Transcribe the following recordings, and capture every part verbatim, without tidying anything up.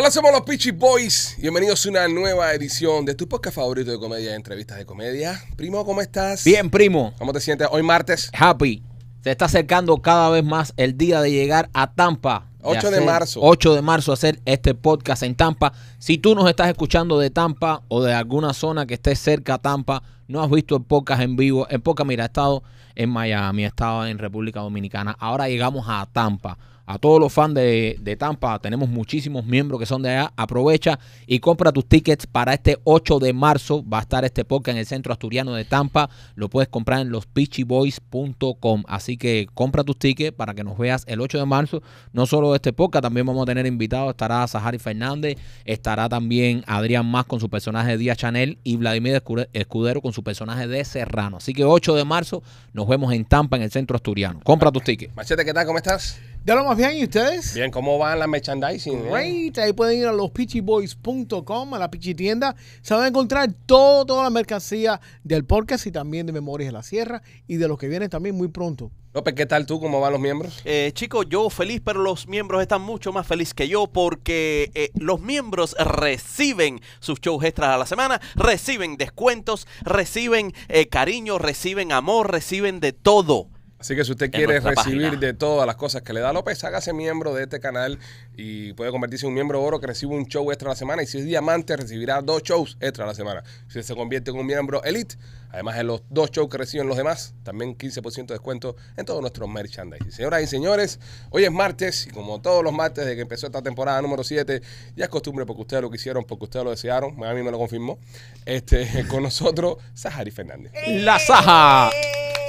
Hola, somos los Pichy Boys. Bienvenidos a una nueva edición de tu podcast favorito de comedia, entrevistas de comedia. Primo, ¿cómo estás? Bien, primo. ¿Cómo te sientes hoy martes? Happy. Se está acercando cada vez más el día de llegar a Tampa. ocho de marzo. ocho de marzo hacer este podcast en Tampa. Si tú nos estás escuchando de Tampa o de alguna zona que esté cerca a Tampa, no has visto el podcast en vivo. El podcast, mira, he estado en Miami, he estado en República Dominicana. Ahora llegamos a Tampa. A todos los fans de, de Tampa, tenemos muchísimos miembros que son de allá. Aprovecha y compra tus tickets para este ocho de marzo. Va a estar este podcast en el Centro Asturiano de Tampa. Lo puedes comprar en los pichy boys punto com. Así que compra tus tickets para que nos veas el ocho de marzo. No solo este podcast, también vamos a tener invitados. Estará Zajaris Fernández, estará también Adrián Más con su personaje de Díaz Chanel y Vladimir Escudero con su personaje de Serrano. Así que ocho de marzo nos vemos en Tampa, en el Centro Asturiano. Compra tus tickets. Machete, ¿qué tal? ¿Cómo estás? Ya lo más bien, ¿y ustedes? Bien, ¿cómo van las merchandising? Great. Ahí pueden ir a los pichy boys punto com, a la Pichy Tienda. Se van a encontrar todo, toda la mercancía del podcast y también de Memorias de la Sierra y de los que vienen también muy pronto. López, ¿qué tal tú? ¿Cómo van los miembros? Eh, chicos, yo feliz, pero los miembros están mucho más felices que yo porque eh, los miembros reciben sus shows extras a la semana, reciben descuentos, reciben eh, cariño, reciben amor, reciben de todo. Así que si usted quiere recibir página. de todas las cosas que le da López, hágase miembro de este canal y puede convertirse en un miembro oro que recibe un show extra a la semana. Y si es diamante, recibirá dos shows extra a la semana. Si se convierte en un miembro elite, además de los dos shows que reciben los demás, también quince por ciento de descuento en todos nuestros merchandising. Señoras y señores, hoy es martes y como todos los martes desde que empezó esta temporada número siete, ya es costumbre porque ustedes lo quisieron, porque ustedes lo desearon, a mí me lo confirmó, este, con nosotros, Zajaris Fernández. ¡La Zaja!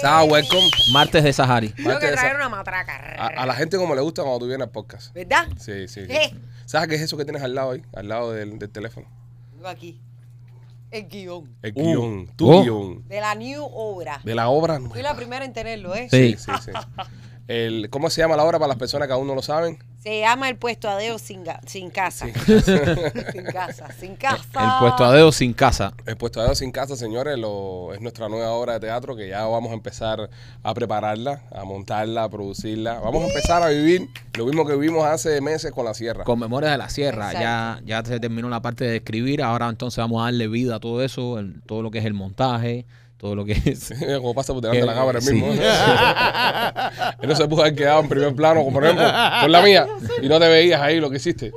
Zaja, welcome. Martes de Zajaris. Tengo que traer una matraca. A, a la gente como le gusta cuando tú vienes al podcast. ¿Verdad? Sí, sí. sí. ¿Eh? ¿Sabes qué es eso que tienes al lado ahí? Al lado del, del teléfono. Aquí. El guión. El guión. Uh, tu oh. guión. De la new obra. De la obra nueva. Fui la primera en tenerlo, ¿eh? Sí, sí, sí. sí. El, ¿Cómo se llama la obra para las personas que aún no lo saben? Se llama El Puesto Adeo Sin, sin Casa. Sin, sin Casa. Sin Casa. El, el Puesto Adeo Sin Casa. El Puesto Adeo Sin Casa, señores, lo, es nuestra nueva obra de teatro que ya vamos a empezar a prepararla, a montarla, a producirla. Vamos a empezar a vivir lo mismo que vivimos hace meses con la Sierra. Con Memorias de la Sierra. Ya, ya se terminó la parte de escribir. Ahora entonces vamos a darle vida a todo eso, el, todo lo que es el montaje. Todo lo que es. Como pasa por delante de la cámara el mismo. Sí. Él no se pudo haber quedado en primer plano, como por ejemplo, con la mía. Y no te veías ahí lo que hiciste.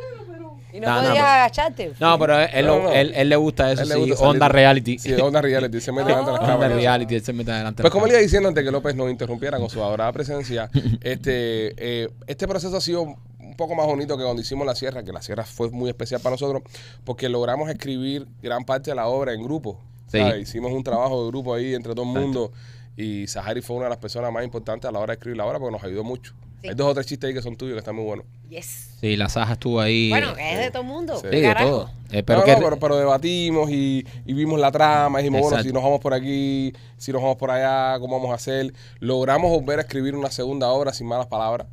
Y no, no podías no, pero, agacharte. No, pero él, no, no. Él, él le gusta eso, le gusta sí, onda reality. Sí, onda reality, se mete delante de las cámaras. Onda reality, él se mete delante de las cámaras. Pues como le iba diciendo antes que López nos interrumpiera con su adorada presencia, este, eh, este proceso ha sido un poco más bonito que cuando hicimos La Sierra, que La Sierra fue muy especial para nosotros, porque logramos escribir gran parte de la obra en grupo. Sí. Ah, hicimos un trabajo de grupo ahí entre todo el mundo. Exacto. Y Zajaris fue una de las personas más importantes a la hora de escribir la obra porque nos ayudó mucho. Sí. Hay dos o tres chistes ahí que son tuyos que están muy buenos. Yes. Sí, la Zaja estuvo ahí. Bueno, es sí. de todo el mundo. Sí, sí de todo. Eh, pero, no, que... no, pero, pero debatimos y, y vimos la trama. Dijimos, exacto, bueno, si nos vamos por aquí, si nos vamos por allá, ¿cómo vamos a hacer? Logramos volver a escribir una segunda obra sin malas palabras.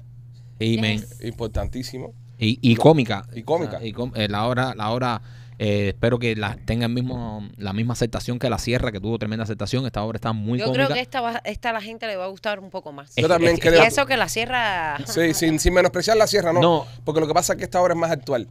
Amén. Yes. Importantísimo. Y, y cómica. Y cómica. O sea, y com eh, la obra... La obra Eh, espero que la, tenga el mismo, la misma aceptación que La Sierra, que tuvo tremenda aceptación. Esta obra está muy Yo cómica. creo que esta, va, esta la gente le va a gustar un poco más. Yo es, también es, creo. Y eso que La Sierra... Sí, sin, sin menospreciar La Sierra, no, no. Porque lo que pasa es que esta obra es más actual.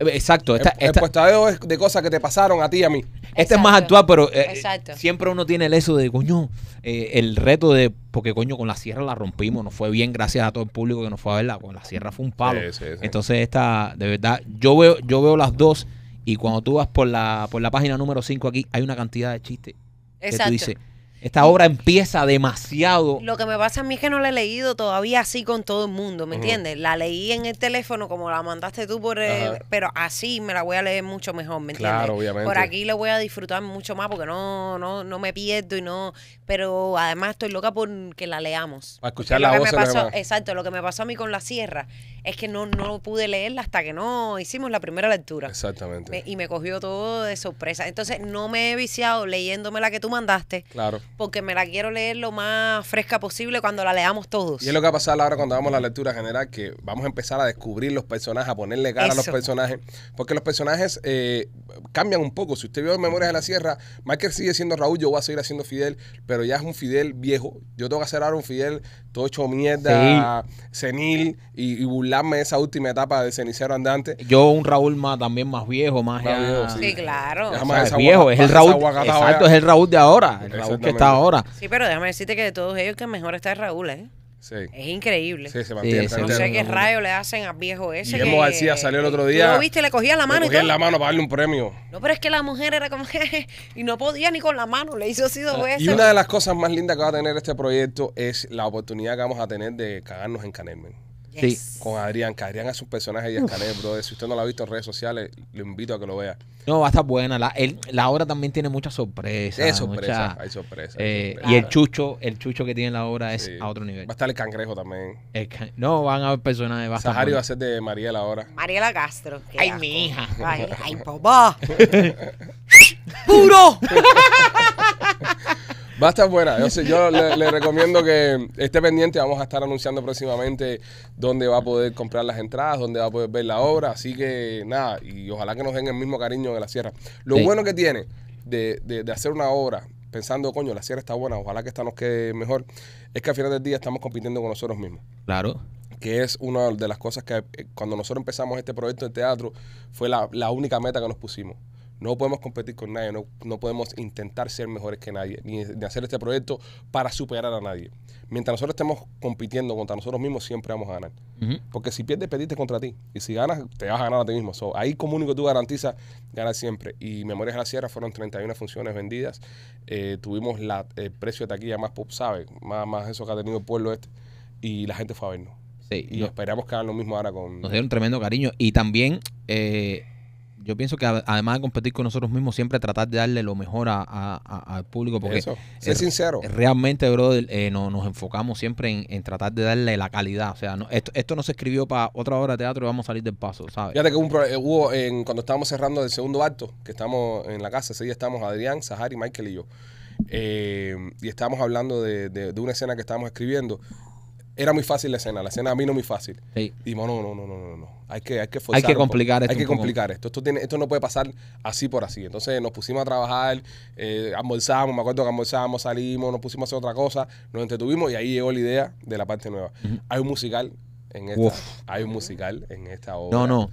Exacto. Esta, esta, el puestadeo es de cosas que te pasaron a ti y a mí. Exacto. Este es más actual, pero eh, siempre uno tiene el eso de, coño, eh, el reto de, porque coño, con La Sierra la rompimos, nos fue bien gracias a todo el público que nos fue a verla. Con La Sierra fue un palo. Sí, sí, sí. Entonces esta, de verdad, yo veo, yo veo las dos. Y cuando tú vas por la por la página número cinco aquí, hay una cantidad de chistes. Exacto. Que tú dices, esta obra empieza demasiado. Lo que me pasa a mí es que no la he leído todavía así con todo el mundo, ¿me uh-huh. entiendes? La leí en el teléfono como la mandaste tú, por el, pero así me la voy a leer mucho mejor, ¿me entiendes? Claro, obviamente. Por aquí la voy a disfrutar mucho más porque no no no me pierdo y no... Pero además estoy loca por que la leamos. Para escuchar la voz. Exacto, lo que me pasó a mí con La Sierra es que no, no pude leerla hasta que no hicimos la primera lectura. Exactamente. Me, y me cogió todo de sorpresa. Entonces no me he viciado leyéndome la que tú mandaste. Claro. porque me la quiero leer lo más fresca posible cuando la leamos todos. Y es lo que va a pasar ahora cuando hagamos la lectura general, que vamos a empezar a descubrir los personajes, a ponerle cara Eso. a los personajes, porque los personajes eh, cambian un poco. Si usted vio Memorias de la Sierra, Michael sigue siendo Raúl, yo voy a seguir haciendo Fidel, pero ya es un Fidel viejo. Yo tengo que hacer ahora un Fidel todo hecho mierda, sí. senil, y, y burlarme de esa última etapa de cenicero andante. Yo un Raúl más también más viejo, más, más ya... viejo, sí, sí claro. O sea, es viejo, es el Raúl, exacto, es el Raúl de ahora, el Raúl que está ahora. Sí, pero déjame decirte que de todos ellos que mejor está es Raúl, ¿eh? Sí. Es increíble. Sí, se mantiene. Sí, no sé qué rayos le hacen al viejo ese. Guillermo García salió el otro día. ¿Tú lo viste? Le cogía la mano. Le cogía y todo. la mano para darle un premio. No, pero es que la mujer era como que y no podía ni con la mano. Le hizo así dos veces. Y una de las cosas más lindas que va a tener este proyecto es la oportunidad que vamos a tener de cagarnos en Canelmen. Sí. Con Adrián, que Adrián es un personaje de Escanel, brother. Si usted no lo ha visto en redes sociales, lo invito a que lo vea. No, va a estar buena. La, el, la obra también tiene muchas sorpresas. Es sorpresa, mucha, hay sorpresas. Eh, sorpresa. Y el chucho, el chucho que tiene la obra es sí. a otro nivel. Va a estar el cangrejo también. El can... No, van a haber personajes. Va Sahari a va a ser de Mariela ahora. Mariela Castro. Ay, asco. mi hija. Ay, ay papá. ¡Puro! Va a estar buena. Yo, sé, yo le, le recomiendo que esté pendiente. Vamos a estar anunciando próximamente dónde va a poder comprar las entradas, dónde va a poder ver la obra. Así que nada, y ojalá que nos den el mismo cariño de la Sierra. Lo sí. bueno que tiene de, de, de hacer una obra pensando, coño, la Sierra está buena, ojalá que esta nos quede mejor, es que al final del día estamos compitiendo con nosotros mismos. Claro. Que es una de las cosas que cuando nosotros empezamos este proyecto de teatro fue la, la única meta que nos pusimos. No podemos competir con nadie, no, no podemos intentar ser mejores que nadie, ni, ni hacer este proyecto para superar a nadie. Mientras nosotros estemos compitiendo contra nosotros mismos, siempre vamos a ganar. Uh-huh. Porque si pierdes, perdiste contra ti. Y si ganas, te vas a ganar a ti mismo. So, ahí como único tú garantizas, ganas siempre. Y Memorias de la Sierra fueron treinta y una funciones vendidas. Eh, tuvimos la, el precio de taquilla más pop, ¿sabes? Más, más eso que ha tenido el pueblo este. Y la gente fue a vernos. Sí, y no, esperamos que hagan lo mismo ahora con... Nos dieron tremendo cariño. Y también... Eh... Yo pienso que además de competir con nosotros mismos, siempre tratar de darle lo mejor a, a, a, al público. Porque Eso, sé eh, sincero. Realmente, brother, eh, no, nos enfocamos siempre en, en tratar de darle la calidad. O sea, no, esto, esto no se escribió para otra obra de teatro y vamos a salir del paso, ¿sabes? Fíjate que un pro, eh, hubo, en, cuando estábamos cerrando el segundo acto, que estamos en la casa, ese día estamos Adrián, Zajaris, Michael y yo. Eh, y estábamos hablando de, de, de una escena que estábamos escribiendo. Era muy fácil la escena, la escena a mí no muy fácil. Sí. Y no, no, no, no, no, no. Hay que, hay que forzar. Hay que complicar esto. Hay que complicar esto. Esto, tiene, esto no puede pasar así por así. Entonces nos pusimos a trabajar, eh, almorzamos, me acuerdo que almorzamos, salimos, nos pusimos a hacer otra cosa, nos entretuvimos y ahí llegó la idea de la parte nueva. Uh-huh. Hay un musical en esta, Uf. hay un musical en esta obra. No, no.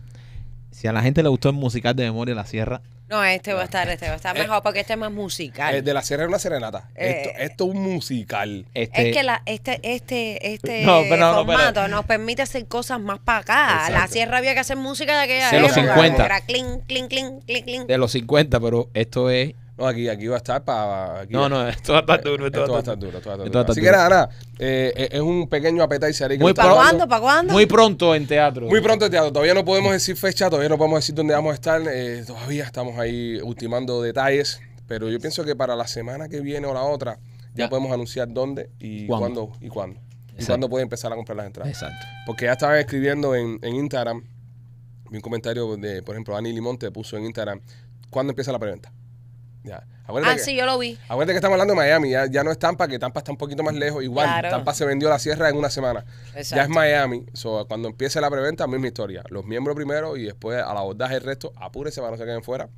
Si a la gente le gustó el musical de Memoria de la Sierra. No, este va a estar, este va a estar mejor eh, porque este es más musical. El de la Sierra es una serenata. Eh, esto, esto es un musical. Este, es que la, este, este, este no, pero, formato no, pero, nos permite hacer cosas más para acá. Exacto. La Sierra había que hacer música de aquella época. Era clink, clink, clink, clink, clink. De los cincuenta, pero esto es... No, aquí, aquí va a estar para... Aquí no, no, esto va a estar duro. Esto va a estar duro. Esto va a estar duro. Así que nada, nada. Eh, es un pequeño appetizer. ¿Para cuándo? ¿Para cuándo? Muy pronto en teatro. Muy pronto en teatro. Todavía no podemos decir fecha, todavía no podemos decir dónde vamos a estar. Eh, todavía estamos ahí ultimando detalles. Pero yo pienso que para la semana que viene o la otra ya, ya. podemos anunciar dónde y cuándo, cuándo y cuándo. Exacto. Y cuándo puede empezar a comprar las entradas. Exacto. Porque ya estaban escribiendo en, en Instagram. Vi un comentario de, por ejemplo, Ani Limonte puso en Instagram, ¿cuándo empieza la preventa? Ya. Ah, que, sí, yo lo vi. Acuérdate que estamos hablando de Miami, ya, ya no es Tampa, que Tampa está un poquito más lejos. Igual, claro. Tampa se vendió la Sierra en una semana. Exacto. Ya es Miami. So, cuando empiece la preventa, misma historia. Los miembros primero y después al abordaje el resto, apúrese para no se queden fuera.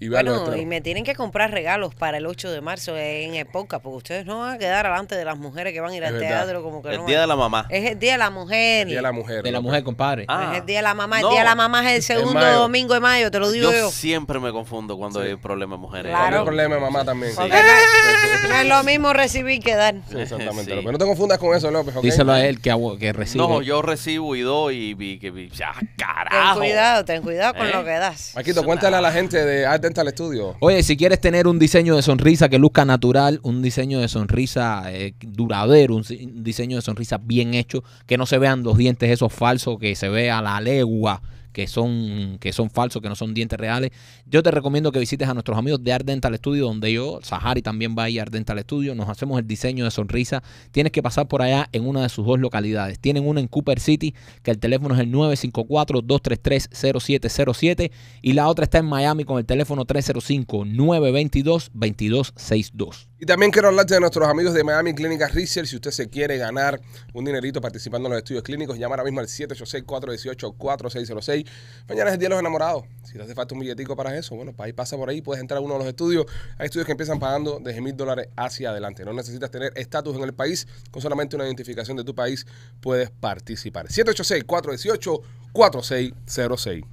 Y bueno, y me tienen que comprar regalos para el ocho de marzo en el podcast, porque ustedes no van a quedar delante de las mujeres que van a ir al teatro como que el no. El día van. de la mamá. Es el día de la mujer. El día de la mujer. De la mujer, compadre. Ah, es el día de la mamá. No. El día de la mamá es el segundo domingo de mayo, te lo digo yo. Yo siempre me confundo cuando sí. hay problemas de mujeres. Claro. Hay problemas de mamá también. Sí. Sí. No es lo mismo recibir que dar. Sí, exactamente. Sí. Pero no te confundas con eso, López. ¿Okay? Díselo a él que, que recibe. No, yo recibo y doy y que... ¡Ah, carajo! Ten cuidado, ten cuidado con eh. lo que das. Maquito, cuéntale a la gente de Art Dental Studio. Oye, si quieres tener un diseño de sonrisa que luzca natural, un diseño de sonrisa eh, duradero, un, un diseño de sonrisa bien hecho, que no se vean los dientes esos falsos, que se vea la legua, que son, que son falsos, que no son dientes reales. Yo te recomiendo que visites a nuestros amigos de Art Dental Studio, donde yo, Zajaris, también va a ir a Art Dental Studio. Nos hacemos el diseño de sonrisa. Tienes que pasar por allá en una de sus dos localidades. Tienen una en Cooper City, que el teléfono es el nueve cinco cuatro, dos tres tres, cero siete cero siete, y la otra está en Miami con el teléfono tres cero cinco, nueve dos dos, dos dos seis dos. Y también quiero hablarte de nuestros amigos de Miami Clínica Research. Si usted se quiere ganar un dinerito participando en los estudios clínicos, llama ahora mismo al siete ocho seis, cuatro uno ocho, cuatro seis cero seis. Mañana es el Día de los Enamorados. Si te hace falta un billetico para eso, bueno, para ahí pasa por ahí, puedes entrar a uno de los estudios. Hay estudios que empiezan pagando desde mil dólares hacia adelante. No necesitas tener estatus en el país. Con solamente una identificación de tu país puedes participar. siete ocho seis, cuatro uno ocho, cuatro seis cero seis.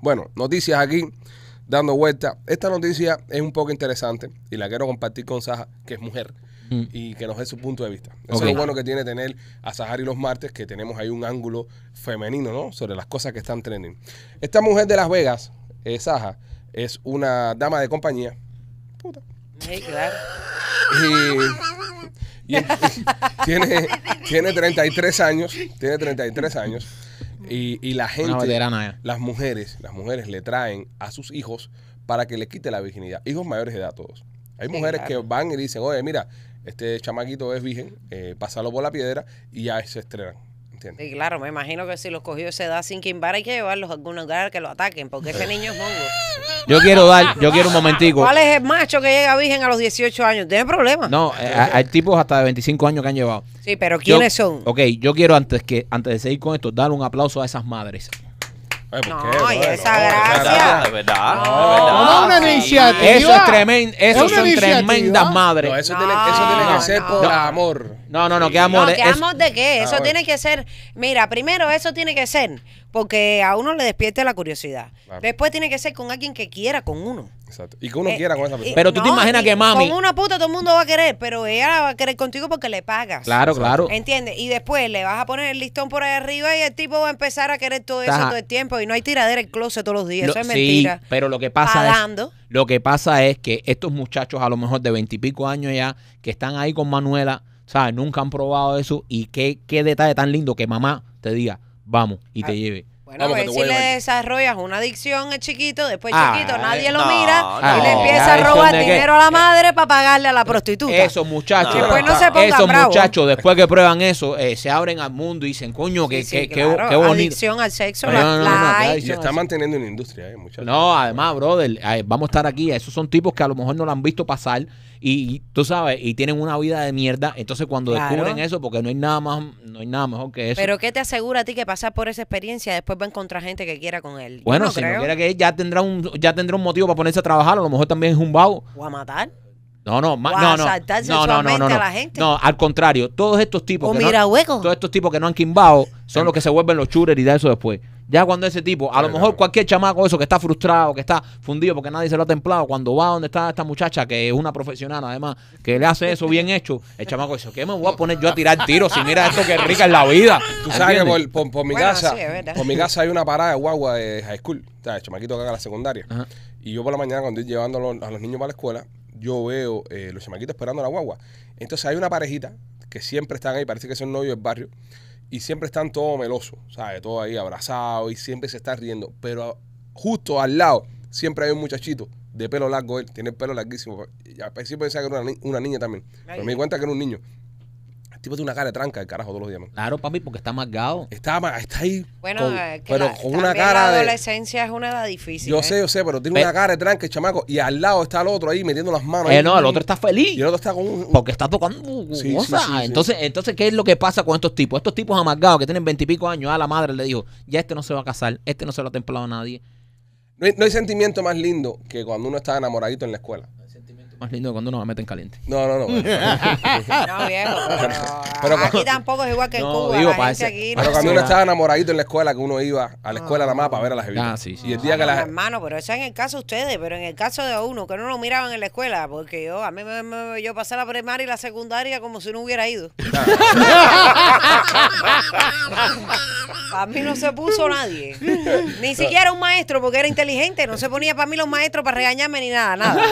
Bueno, noticias aquí dando vuelta. Esta noticia es un poco interesante y la quiero compartir con Zaja, que es mujer, mm. y que nos dé su punto de vista. Eso okay. es lo bueno que tiene tener a Zajaris los martes, que tenemos ahí un ángulo femenino, ¿no?, sobre las cosas que están trending. Esta mujer de Las Vegas, eh, Zaja, es una dama de compañía. Puta. Sí, claro. Y, y tiene, tiene treinta y tres años. Tiene treinta y tres años. Y, y la gente, veterana, las mujeres, las mujeres le traen a sus hijos para que le quite la virginidad. Hijos mayores de edad todos. Hay mujeres sí, claro. que van y dicen, oye, mira, este chamaquito es virgen, eh, pásalo por la piedra, y ya se estrenan. ¿Entiendes? Sí, claro, me imagino que si los cogió esa edad sin quimbar, hay que llevarlos a algún lugar que lo ataquen, porque sí. ese niño es mongo. Yo quiero dar, yo quiero un momentico. ¿Cuál es el macho que llega virgen a los dieciocho años? ¿Tiene problema? No, eh, hay tipos hasta de veinticinco años que han llevado. Sí, pero ¿quiénes yo, son? Ok, yo quiero antes que antes de seguir con esto, dar un aplauso a esas madres. Ay, no, bueno, y esa gracia. De verdad. De verdad. No, no, no, sí. Eso es tremendo. Eso son tremendas madres. No, eso, no, tiene, eso tiene que ser no, por no. amor. No, no, no, ¿qué amor? No, ¿qué amor de qué? Eso ah, tiene bueno. que ser. Mira, primero, eso tiene que ser porque a uno le despierte la curiosidad. Claro. Después tiene que ser con alguien que quiera con uno. Exacto. Y que uno eh, quiera con esa persona. Pero tú no, te imaginas que mami. Con una puta todo el mundo va a querer, pero ella va a querer contigo porque le pagas. Claro, claro. ¿Entiendes? Y después le vas a poner el listón por ahí arriba y el tipo va a empezar a querer todo eso Ajá. todo el tiempo. Y no hay tiradera en el closet todos los días. Lo, eso es sí, mentira. Pero lo que pasa Pagando. es. Lo que pasa es que estos muchachos, a lo mejor de veintipico años ya, que están ahí con Manuela, ¿sabes? Nunca han probado eso. Y qué, qué detalle tan lindo que mamá te diga, vamos, y ah, te lleve. Bueno, vamos, a ver si le desarrollas una adicción al chiquito, después ah, chiquito, nadie no, lo mira no, y le empieza a robar dinero que... a la madre para pagarle a la prostituta. Esos muchachos, no, después no se pongan esos bravos. muchachos, después que prueban eso, eh, se abren al mundo y dicen, coño, que, sí, sí, que, claro. que, que bonito. Adicción al sexo, no, la, no, no, la no, no, se está manteniendo una industria, eh, muchachos. No, además, brother, vamos a estar aquí. Esos son tipos que a lo mejor no lo han visto pasar. Y tú sabes, y tienen una vida de mierda. Entonces cuando claro. descubren eso, porque no hay nada más, no hay nada mejor que eso. Pero ¿qué te asegura a ti que pasar por esa experiencia después va a encontrar gente que quiera con él? Yo bueno, no si creo. no quiera que él, ya tendrá un, ya tendrá un motivo para ponerse a trabajar, a lo mejor también es un vago. O a matar. No, no, no, a no, no, no, no, no, a la gente. no, al contrario, todos estos tipos o que mira no, hueco. todos estos tipos que no han quimbado son los que se vuelven los shooters y da eso después. Ya cuando ese tipo, a lo mejor cualquier chamaco eso que está frustrado, que está fundido porque nadie se lo ha templado, cuando va donde está esta muchacha que es una profesional además, que le hace eso bien hecho, el chamaco dice, ¿qué me voy a poner yo a tirar tiros si mira esto que rica es la vida? Tú sabes que por, por, por mi bueno, casa, sí, por mi casa hay una parada de guagua de high school, o sea, el chamaquito que haga la secundaria. Ajá. Y yo por la mañana cuando estoy llevando a los, a los niños para la escuela, yo veo eh, los chamaquitos esperando a la guagua. Entonces hay una parejita que siempre están ahí, parece que son novios del barrio. Y siempre están todos melosos, ¿sabes? Todos ahí abrazados y siempre se está riendo. Pero justo al lado siempre hay un muchachito de pelo largo. Él tiene el pelo larguísimo. Y al principio pensaba que era una, ni una niña también. Pero me di cuenta que era un niño. El tipo tiene una cara de tranca de carajo todos los días. Man. Claro, papi, porque está amargado. Está, está ahí. Bueno, con, que pero la, con una cara de... la adolescencia es una edad difícil. Yo eh. sé, yo sé, pero tiene pero, una cara de tranca el chamaco. Y al lado está el otro ahí metiendo las manos. Eh, ahí, no, el otro está feliz. Y el otro está con un... porque está tocando sí, cosas. Sí, sí, sí. Entonces, entonces, ¿qué es lo que pasa con estos tipos? Estos tipos amargados que tienen veintipico años, a la madre le dijo, ya este no se va a casar, este no se lo ha templado a nadie. No hay, no hay sentimiento más lindo que cuando uno está enamoradito en la escuela. Más lindo cuando uno me meten caliente. No, no, no. Bueno. No, viejo. Pero, pero aquí tampoco es igual que en no, Cuba. Digo, la gente aquí no pero cuando uno estaba enamoradito en la escuela, que uno iba a la escuela nada más para ver a las evitas. Ah, sí, sí. Y el día no, que las... hermano, pero eso es en el caso de ustedes, pero en el caso de uno, que no lo miraban en la escuela, porque yo, a mí me, me, yo pasé la primaria y la secundaria como si no hubiera ido. Claro. Para mí no se puso nadie. Ni siquiera un maestro, porque era inteligente. No se ponía para mí los maestros para regañarme ni nada, nada.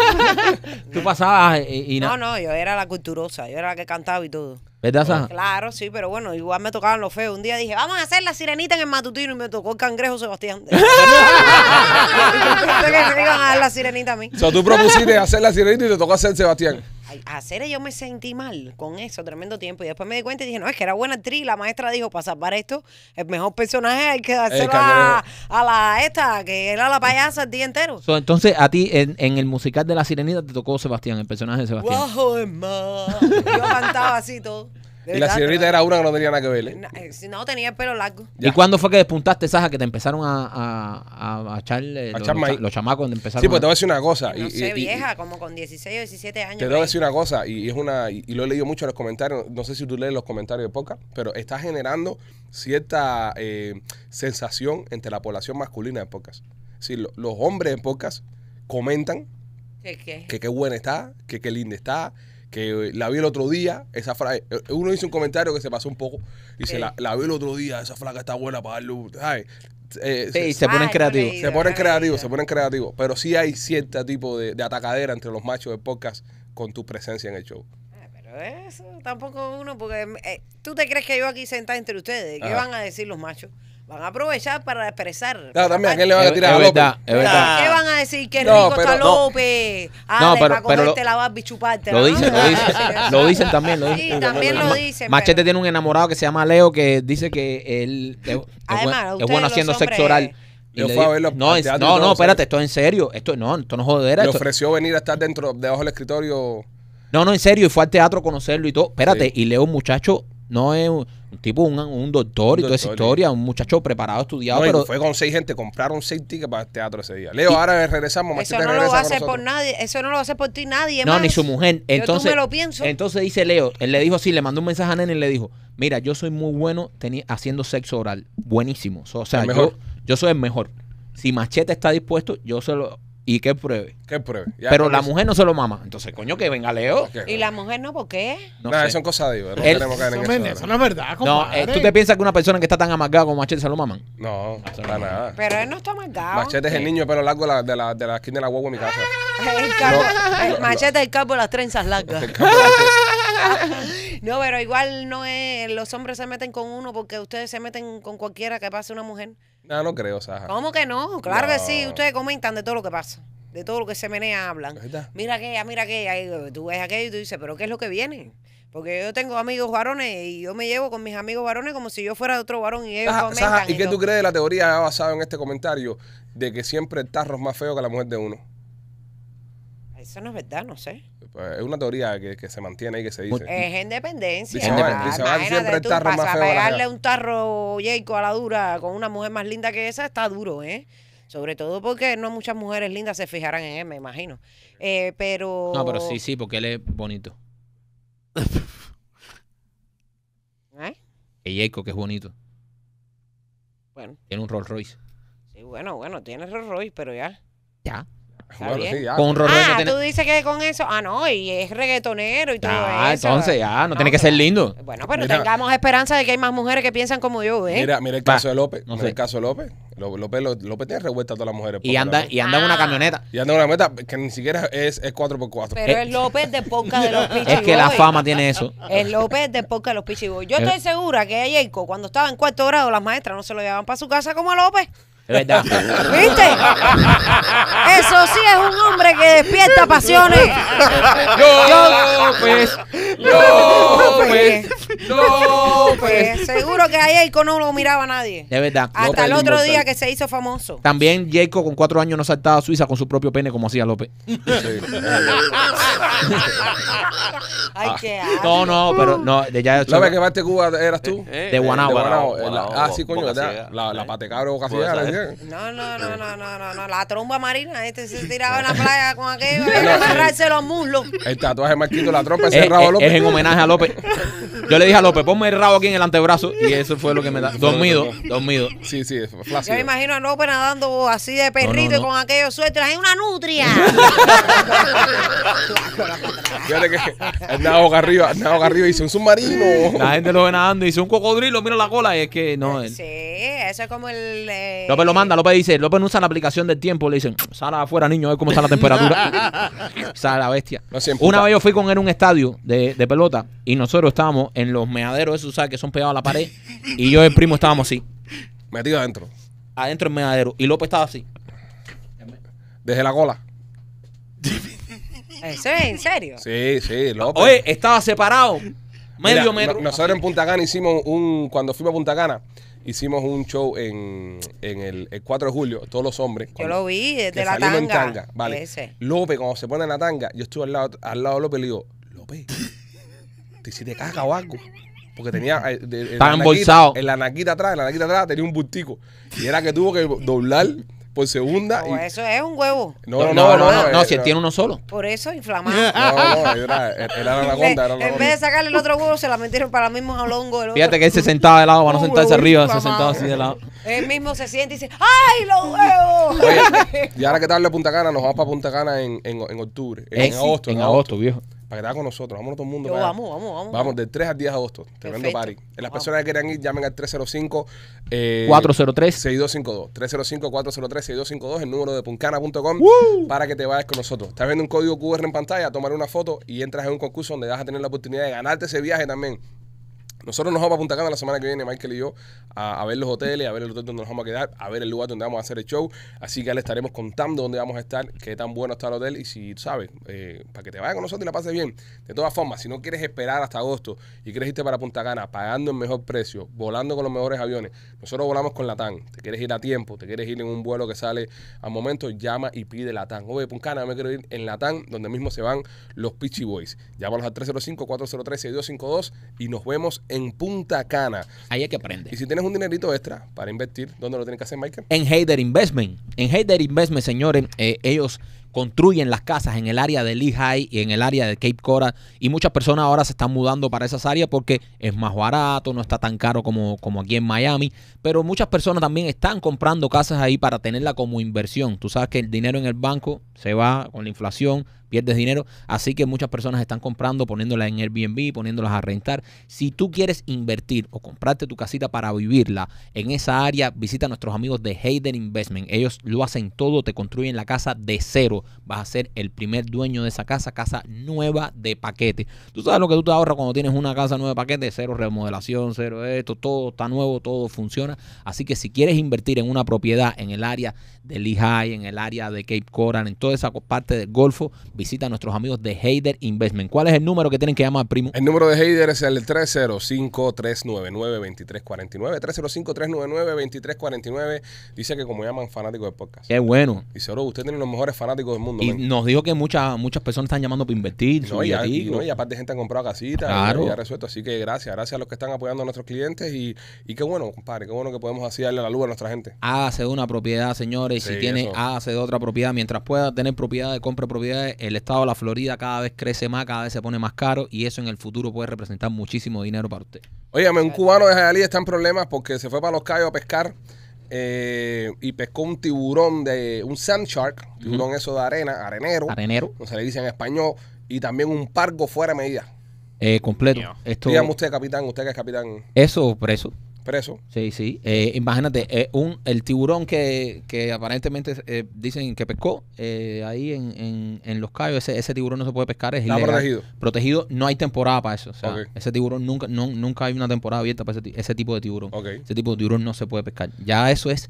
Tú pasabas y, y nada. No, no, yo era la culturosa, yo era la que cantaba y todo. ¿Verdad, Saja? Claro, sí, pero bueno, igual me tocaban los feos. Un día dije, vamos a hacer la sirenita en el matutino y me tocó el cangrejo Sebastián. Yo pensé que me iban a dar la sirenita a mí. O sea, tú propusiste hacer la sirenita y te tocó hacer Sebastián. A hacer yo me sentí mal con eso, tremendo tiempo. Y después me di cuenta y dije, no, es que era buena actriz. La maestra dijo, para salvar esto, el mejor personaje hay que hacerlo a, a la esta, que era la payasa el día entero. So, entonces, a ti, en, en el musical de La Sirenita, te tocó Sebastián, el personaje de Sebastián. Wow, yo cantaba así todo. Y La Sirenita era una que no tenía nada que ver, ¿eh? No, no tenía el pelo largo. Ya. ¿Y cuándo fue que despuntaste, Saja, que te empezaron a, a, a, a echarle a los, los, los chamacos? Te empezaron sí, pues a... te voy a decir una cosa. No y, sé, y, vieja, y, como con dieciséis o diecisiete años. Te voy a decir una cosa, y es una y, y lo he leído mucho en los comentarios, no sé si tú lees los comentarios de podcast, pero está generando cierta eh, sensación entre la población masculina de podcast. Sí, lo, los hombres de podcast comentan ¿Qué, qué? que qué buena está, que qué linda está, que la vi el otro día, esa frase, uno hizo un comentario que se pasó un poco, dice, la, la vi el otro día, esa flaca está buena para darle, ay, eh, sí, se, se ponen creativos, se ponen creativos, se ponen creativos, pero sí hay cierto tipo de, de atacadera entre los machos de podcast con tu presencia en el show. Eso, tampoco uno, porque eh, tú te crees que yo aquí sentada entre ustedes, ¿qué van a decir los machos? Van a aprovechar para expresar. No, para también, ¿a quién le van a tirar es, a López? Es verdad, es verdad. ¿Qué van a decir? ¡Qué rico no, pero, está López! No, no, para cogerte lo, la barba y chupártela. Lo dicen, ¿no? lo dicen. Lo dicen también, lo dicen. Sí, también lo dicen. Machete pero... tiene un enamorado que se llama Leo que dice que él es, además, es bueno haciendo hombres... sexo oral. Yo fui a verlo no, es, no, no, no, espérate, esto es en serio. Esto no, esto no es jodera. Le esto... ofreció venir a estar dentro, debajo del escritorio. No, no, en serio. Y fue al teatro a conocerlo y todo. Espérate, sí. Y Leo, un muchacho, no es... Un tipo, un, un doctor y toda esa historia, un muchacho preparado, estudiado. No, pero fue con seis gente, compraron seis tickets para el teatro ese día. Leo, y ahora regresamos. Eso no lo va a hacer por nadie, eso no lo va a hacer por ti nadie más. No, ni su mujer. Entonces, yo tú me lo pienso. Entonces dice Leo, él le dijo así, le mandó un mensaje a Nene y le dijo, mira, yo soy muy bueno haciendo sexo oral, buenísimo. O sea, yo, yo soy el mejor. Si Machete está dispuesto, yo se lo... Y que pruebe. Que pruebe. Ya pero la eso. mujer no se lo mama. Entonces, coño, que venga Leo. Okay, y la mujer no, ¿por qué? No, no sé. Son cosas de ellos. No el, tenemos que eso, en eso. Eso no es verdad, compadre. No, ¿tú te piensas que una persona que está tan amargada como Machete se lo maman? No, no para nada. nada. Pero él no está amargado. Machete es el niño de pelo largo de la, de la, de la esquina de la guagua de mi casa. El carbo, no, el no, Machete es el capo de las trenzas largas. El capo de las trenzas. No, pero igual no es. Los hombres se meten con uno porque ustedes se meten con cualquiera que pase una mujer. No, no creo, Saja. ¿Cómo que no? Claro no. que sí. Ustedes comentan de todo lo que pasa. De todo lo que se menea hablan. Mira aquella, mira aquella. Tú ves aquello y tú dices, ¿pero qué es lo que viene? Porque yo tengo amigos varones y yo me llevo con mis amigos varones como si yo fuera otro varón y ellos comentan. Saja, ¿y, y qué tú crees de la teoría basada en este comentario de que siempre el tarro es más feo que la mujer de uno? Eso no es verdad, no sé. Es una teoría que, que se mantiene y que se dice. Es independencia. Dice, ah, dice, ah, siempre el tarro más feo. Pegarle un tarro yeco a la dura con una mujer más linda que esa está duro, ¿eh? Sobre todo porque no muchas mujeres lindas se fijarán en él, me imagino. Eh, pero... No, pero sí, sí, porque él es bonito. ¿Eh? El yeco que es bonito. Bueno. Tiene un Rolls Royce. Sí, bueno, bueno, tiene Rolls Royce, pero ya. Ya. Bueno, sí, ya. Con ah, no tiene... tú dices que con eso. Ah, no, y es reggaetonero y todo ah, eso. Ah, entonces ya, no, no tiene que ser lindo. Bueno, pero mira, tengamos esperanza de que hay más mujeres que piensan como yo, ¿eh? Mira, mira el caso bah, de López. No mira sé. el caso de López. López, López tiene revuelta a todas las mujeres. Y anda, y anda en ah. una camioneta. Y anda en una camioneta que ni siquiera es, es cuatro por cuatro. Pero es López de poca de los Pichy Boys. Es que la fama tiene eso. Es López de poca de los Pichy Boys. Yo estoy segura que a Jacob, cuando estaba en cuarto grado, las maestras no se lo llevaban para su casa como a López. Es verdad. ¿Viste? Eso sí es un hombre que despierta pasiones. López, López, López. Seguro que a Jacob no lo miraba nadie. Es verdad. Hasta López el otro inmortal. día que se hizo famoso. También Jacob con cuatro años no saltaba a Suiza con su propio pene como hacía López. Sí. Ay, qué asco. No, no, pero no. Ya López, ¿qué parte de Cuba eras tú? Eh, eh, de Guanabo. Ah, sí, coño. La, la, la patecabro casi. No, no, no, no, no, no, no, la trompa marina, este se tiraba en la playa con aquello, no, cerrarse los muslos. El tatuaje marquito, la trompa encerrado a López. Es en homenaje a López. Yo le dije a López, ponme el rabo aquí en el antebrazo y eso fue lo que me da. Dormido, dormido. Sí, sí, flácido. Yo me imagino a López nadando así de perrito no, no, no. y con aquello suelto. ¡Hay una nutria! Fíjate que el nado arriba, el nado arriba hizo un submarino. La gente lo ve nadando y dice un cocodrilo, mira la cola. Y es que no. El... Sí, eso es como el... Eh... López lo manda, López dice, López no usa la aplicación del tiempo. Le dicen, sal afuera, niño, a ver cómo está la temperatura. Sal la bestia. No, una vez yo fui con él a un estadio de, de pelota y nosotros estábamos en los meaderos esos, ¿sabes? Que son pegados a la pared. Y yo y el primo estábamos así. Metido adentro. Adentro en meadero. Y López estaba así. Desde la cola. ¿Eso es en serio? Sí, sí, López. Oye, estaba separado. Medio Mira, metro. No, nosotros en Punta Cana hicimos un... Cuando fuimos a Punta Cana... Hicimos un show en, en el, el cuatro de julio, todos los hombres. Yo lo vi, desde la tanga. En tanga. Vale. Ese. López, cuando se pone en la tanga, yo estuve al lado, al lado de López y le digo, López, ¿te hiciste caca o algo? Porque tenía... Estaba embolsado. En la naquita atrás, en la naquita atrás tenía un bultico. Y era que tuvo que doblar por segunda. No, y... eso es un huevo. No, no, no. No, no, no, no, no eh, si él tiene uno solo. Por eso, inflamado. No, no, era, era la conda. En, en vez de sacarle el otro huevo, se la metieron para el mismo jalongo del otro. Fíjate que él se sentaba de lado, para no sentarse arriba, se sentaba así de lado. Él mismo se siente y dice, ¡ay, los huevos! Oye, y ahora que tal de Punta Cana, nos vamos para Punta Cana en, en, en octubre. En, en agosto. En, en agosto, agosto, viejo. Para que te con nosotros, vámonos todo el mundo. Yo, vamos, vamos, vamos. Vamos, del tres al diez de agosto. Tremendo party. Las vamos. Personas que quieran ir, llamen al trescientos cinco cuatro cero tres seis dos cinco dos. Eh, trescientos cincuenta y dos, cuatrocientos tres, seis dos cinco dos, el número de puncana punto com uh. para que te vayas con nosotros. Estás viendo un código cu erre en pantalla, tomar una foto y entras en un concurso donde vas a tener la oportunidad de ganarte ese viaje también. Nosotros nos vamos a Punta Cana la semana que viene, Michael y yo, a, a ver los hoteles, a ver el hotel donde nos vamos a quedar, a ver el lugar donde vamos a hacer el show. Así que ya le estaremos contando dónde vamos a estar, qué tan bueno está el hotel y si, sabes, eh, para que te vayas con nosotros y la pases bien. De todas formas, si no quieres esperar hasta agosto y quieres irte para Punta Cana pagando el mejor precio, volando con los mejores aviones, nosotros volamos con Latam. Te quieres ir a tiempo, te quieres ir en un vuelo que sale al momento, llama y pide Latam. Oye, Punta Cana, yo me quiero ir en Latam, donde mismo se van los Pichy Boys. Llámalos al tres cero cinco, cuatro cero tres, seis dos cinco dos y nos vemos en... en Punta Cana. Ahí es que aprende. Y si tienes un dinerito extra para invertir, ¿dónde lo tienes que hacer, Michael? En Hader Investment. En Hader Investment, señores, eh, ellos construyen las casas en el área de Lehigh y en el área de Cape Coral y muchas personas ahora se están mudando para esas áreas porque es más barato, no está tan caro como, como aquí en Miami, pero muchas personas también están comprando casas ahí para tenerla como inversión. Tú sabes que el dinero en el banco se va con la inflación, pierdes dinero, así que muchas personas están comprando, poniéndolas en Airbnb, poniéndolas a rentar. Si tú quieres invertir o comprarte tu casita para vivirla en esa área, visita a nuestros amigos de Hader Investment. Ellos lo hacen todo, te construyen la casa de cero. Vas a ser el primer dueño de esa casa, casa nueva de paquete. Tú sabes lo que tú te ahorras cuando tienes una casa nueva de paquete, cero remodelación, cero esto, todo está nuevo, todo funciona. Así que si quieres invertir en una propiedad en el área de Lehigh, en el área de Cape Coral, en toda esa parte del Golfo, visita a nuestros amigos de Hader Investment. ¿Cuál es el número que tienen que llamar, primo? El número de Hader es el tres cero cinco, tres nueve nueve, dos tres cuatro nueve, tres cero cinco, tres nueve nueve, dos tres cuatro nueve. Dice que como llaman fanáticos de podcast. Qué bueno. Dice, bro, usted tiene los mejores fanáticos del mundo. Y man. nos dijo que muchas muchas personas están llamando para invertir. No, y, a, y, no, y aparte gente ha comprado casitas. Claro. Y ha resuelto. Así que gracias. Gracias a los que están apoyando a nuestros clientes. Y, y qué bueno, compadre. Qué bueno que podemos así darle la luz a nuestra gente. Hágase de una propiedad, señores. Sí, si tiene, hágase de otra propiedad. Mientras pueda tener propiedades, compre propiedades. El estado de la Florida cada vez crece más, cada vez se pone más caro. Y eso en el futuro puede representar muchísimo dinero para usted. Óyame, un cubano de Jayalía está en problemas porque se fue para Los Cayos a pescar. Eh, y pescó un tiburón de un sand shark, tiburón uh-huh. eso de arena, arenero, arenero, como se le dice en español, y también un pargo fuera de medida. Eh, completo. Yeah. Esto, dígame usted, capitán, usted que es capitán. Eso, preso. Preso. Sí, sí. Eh, imagínate, eh, un, el tiburón que, que aparentemente eh, dicen que pescó eh, ahí en, en, en Los Cayos, ese, ese tiburón no se puede pescar. Es Está ilegal. protegido. Protegido, no hay temporada para eso. O sea, okay. Ese tiburón nunca, no, nunca hay una temporada abierta para ese, ese tipo de tiburón. Okay. Ese tipo de tiburón no se puede pescar. Ya eso es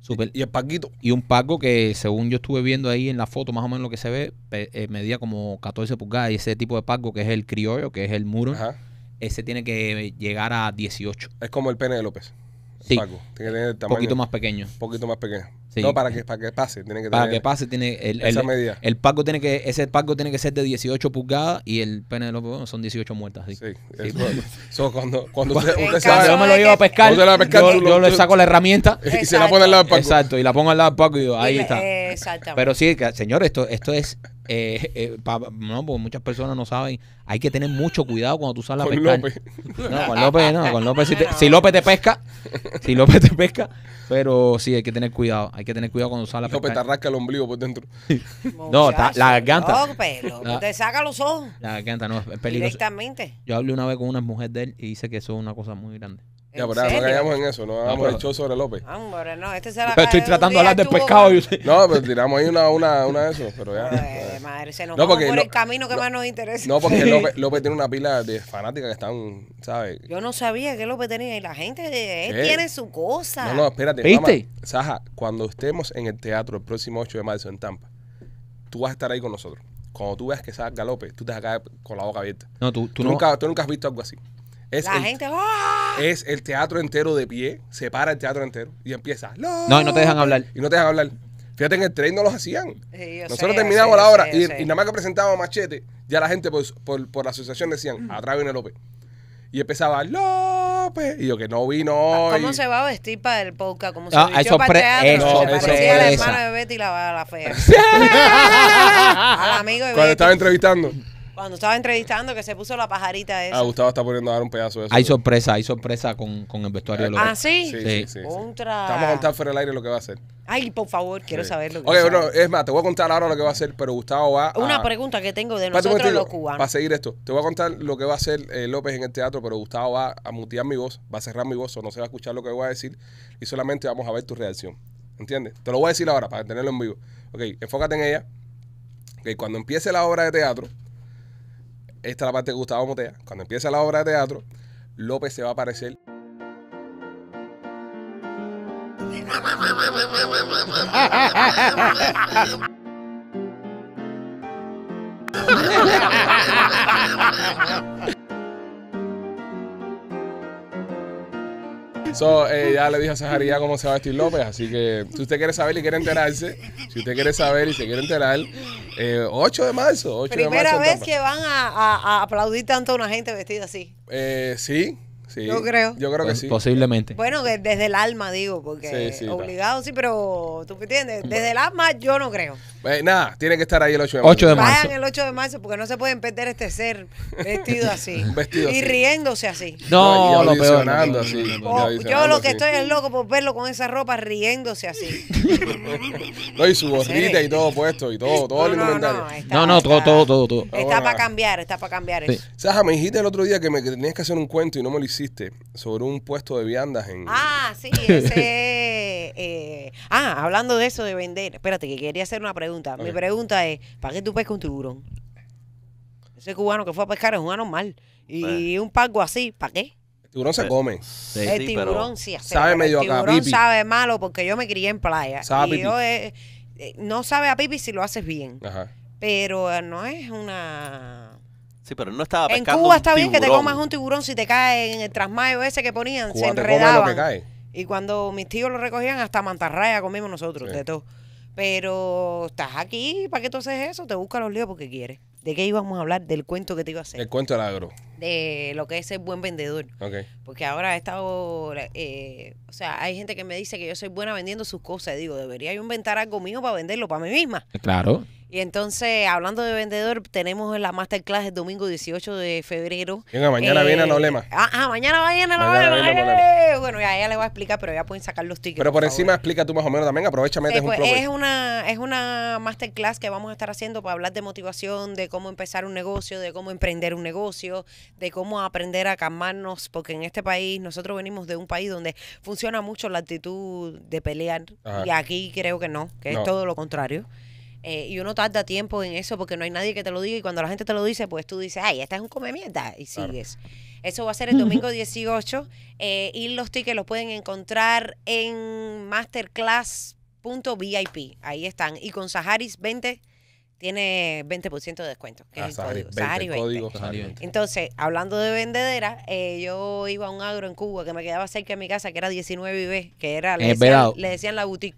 súper. Y el parguito. Y un pargo que, según yo estuve viendo ahí en la foto, más o menos lo que se ve, eh, medía como catorce pulgadas. Y ese tipo de pargo que es el criollo, que es el muro. Ajá. Ese tiene que llegar a dieciocho. Es como el pene de López. Sí. Tiene que tener el tamaño. Un poquito más pequeño. Un poquito más pequeño. Sí. No, para que, para que pase. Tiene que para tener que pase tiene el, esa el, medida. El pargo tiene que, ese pargo tiene que ser de dieciocho pulgadas y el pene de López bueno, son dieciocho muertas. Sí. sí, sí. Eso, eso, cuando cuando usted, usted sabe, yo me lo llevo a pescar, a pescar yo, tú, yo le saco la herramienta. Exacto. Y se la pone al lado del pargo. Exacto. Y la pongo al lado del pargo y digo, ahí está. Exactamente. Pero sí, señor, esto, esto es Eh, eh, pa, no, porque muchas personas no saben. Hay que tener mucho cuidado cuando tú sales a pescar. López. No, con López no, con López si, te, si López te pesca, si López te pesca, pero sí hay que tener cuidado, hay que tener cuidado cuando sales a pescar. López te rasca el ombligo por dentro. No, ta, la garganta. López, López te saca los ojos. La garganta no es peligroso. Directamente. Yo hablé una vez con una mujer de él y dice que eso es una cosa muy grande. Ya, pero no caigamos en eso, no hagamos el show sobre López. Hombre, no, este se la cae. Estoy tratando de hablar del pescado. No, pero tiramos ahí una, una, una de esos, pero ya. Pues, madre, se nos no, vamos por no, el camino que no, más nos interesa. No, porque López, López tiene una pila de fanáticas que están, ¿sabes? Yo no sabía que López tenía, y la gente, él ¿Qué? tiene su cosa. No, no, espérate. ¿Viste? Mamá, Saja, cuando estemos en el teatro el próximo ocho de marzo en Tampa, tú vas a estar ahí con nosotros. Cuando tú veas que salga López, tú te vas a caer con la boca abierta. No, tú, tú, tú, no. nunca, tú nunca has visto algo así. Es la el, gente ¡ah! Es el teatro entero de pie, se para el teatro entero y empieza. ¡Loo! No, y no te dejan hablar. Y no te dejan hablar. Fíjate, en el tren no los hacían. Sí, Nosotros sé, terminábamos sé, la hora sé, y, sé. y nada más que presentábamos Machete, ya la gente por, por, por la asociación decían, atrás viene López. Y empezaba López. Y yo que no vino hoy. ¿Cómo se va a vestir para el podcast? ¿Cómo se ah, eso para el teatro? Eso, no, eso, parecía la hermana de Betty la, la fea. Al amigo de Cuando Betty. estaba entrevistando. Cuando estaba entrevistando, que se puso la pajarita esa. Ah, Gustavo está poniendo a dar un pedazo de eso. Hay sorpresa, hay sorpresa con, con el vestuario de López. ¿Ah, sí? Sí, sí, sí, sí. Contra... Te vamos a contar fuera del aire lo que va a hacer. Ay, por favor, quiero sí. saber lo que va a hacer. Ok, es más, te voy a contar ahora lo que va a hacer, pero Gustavo va a... Una pregunta que tengo de nosotros los digo, cubanos. Para seguir esto, te voy a contar lo que va a hacer eh, López en el teatro, pero Gustavo va a mutear mi voz, va a cerrar mi voz, o no se va a escuchar lo que voy a decir, y solamente vamos a ver tu reacción. ¿Entiendes? Te lo voy a decir ahora, para tenerlo en vivo. Ok, enfócate en ella. Ok, cuando empiece la obra de teatro... Esta es la parte que Gustavo motea. Cuando empieza la obra de teatro, López se va a aparecer. So, eh, ya le dije a Zajaris cómo se va a vestir López, así que si usted quiere saber y quiere enterarse, si usted quiere saber y se quiere enterar, eh, ocho de marzo. ocho Primera de marzo, vez que van a, a, a aplaudir tanto a una gente vestida así. Eh, sí, sí. Yo creo. Yo creo que sí. Posiblemente. Bueno, que desde el alma digo, porque sí, sí, obligado claro. sí, pero tú me entiendes, desde el alma yo no creo. Eh, nada, tienen que estar ahí el ocho de marzo. ocho de marzo. Vayan el ocho de marzo porque no se pueden perder este ser vestido así. vestido y así. riéndose así. No, no lo peor. Así, oh, yo lo que así. estoy es loco por verlo con esa ropa riéndose así. No, y su gorrita y todo puesto y todo, todo no, el inventario. No, no, está, no, no está, todo, todo, todo, todo. Está ah, bueno, para cambiar, está para cambiar sí. eso. Saja, me dijiste el otro día que me que tenías que hacer un cuento y no me lo hiciste sobre un puesto de viandas en... Ah, sí, ese... eh, ah, hablando de eso de vender. Espérate, que quería hacer una pregunta. Pregunta. Okay. Mi pregunta es, ¿para qué tú pescas un tiburón? Ese cubano que fue a pescar es un anormal. Y eh. un pargo así, ¿para qué? El tiburón se come. Sí, el sí, tiburón sí hace. Sabe medio acá, El tiburón acá, sabe malo porque yo me crié en playa. Sabe y yo, eh, eh, no sabe a pipi si lo haces bien. Ajá. Pero eh, no es una... Sí, pero no estaba pescando. En Cuba está bien que te comas un tiburón si te cae en el trasmayo ese que ponían. Cuba se enredaban. Te come lo que cae. Y cuando mis tíos lo recogían, hasta mantarraya comimos nosotros, sí. de todo. Pero estás aquí, ¿para qué tú haces eso? Te buscas los líos porque quieres. ¿De qué íbamos a hablar? Del cuento que te iba a hacer. El cuento del agro. De lo que es ser buen vendedor. Okay. Porque ahora he estado... Eh, o sea, hay gente que me dice que yo soy buena vendiendo sus cosas. Y digo, debería yo inventar algo mío para venderlo para mí misma. Claro. Y entonces, hablando de vendedor, tenemos la masterclass el domingo dieciocho de febrero. Venga, mañana eh, viene Nolema. Ah, ah, mañana viene Nolema. Bueno, ya ella le va a explicar, pero ya pueden sacar los tickets. Pero por, por encima favor. explica tú más o menos también, aprovechame. Sí, pues, un es, una, es una masterclass que vamos a estar haciendo para hablar de motivación, de cómo empezar un negocio, de cómo emprender un negocio, de cómo aprender a calmarnos, porque en este país, nosotros venimos de un país donde funciona mucho la actitud de pelear, Ajá. y aquí creo que no, que no. es todo lo contrario. Eh, y uno tarda tiempo en eso porque no hay nadie que te lo diga y cuando la gente te lo dice, pues tú dices, ay, esta es un come mierda y claro. sigues. Eso va a ser el domingo dieciocho eh, y los tickets los pueden encontrar en masterclass punto V I P. Ahí están. Y con Zajaris veinte tiene veinte por ciento de descuento, que ah, es el Zajaris código. Zajaris veinte. Zajaris veinte. Entonces, hablando de vendedera, eh, yo iba a un agro en Cuba que me quedaba cerca de mi casa, que era diecinueve y B, que era, le decían, le decían la boutique.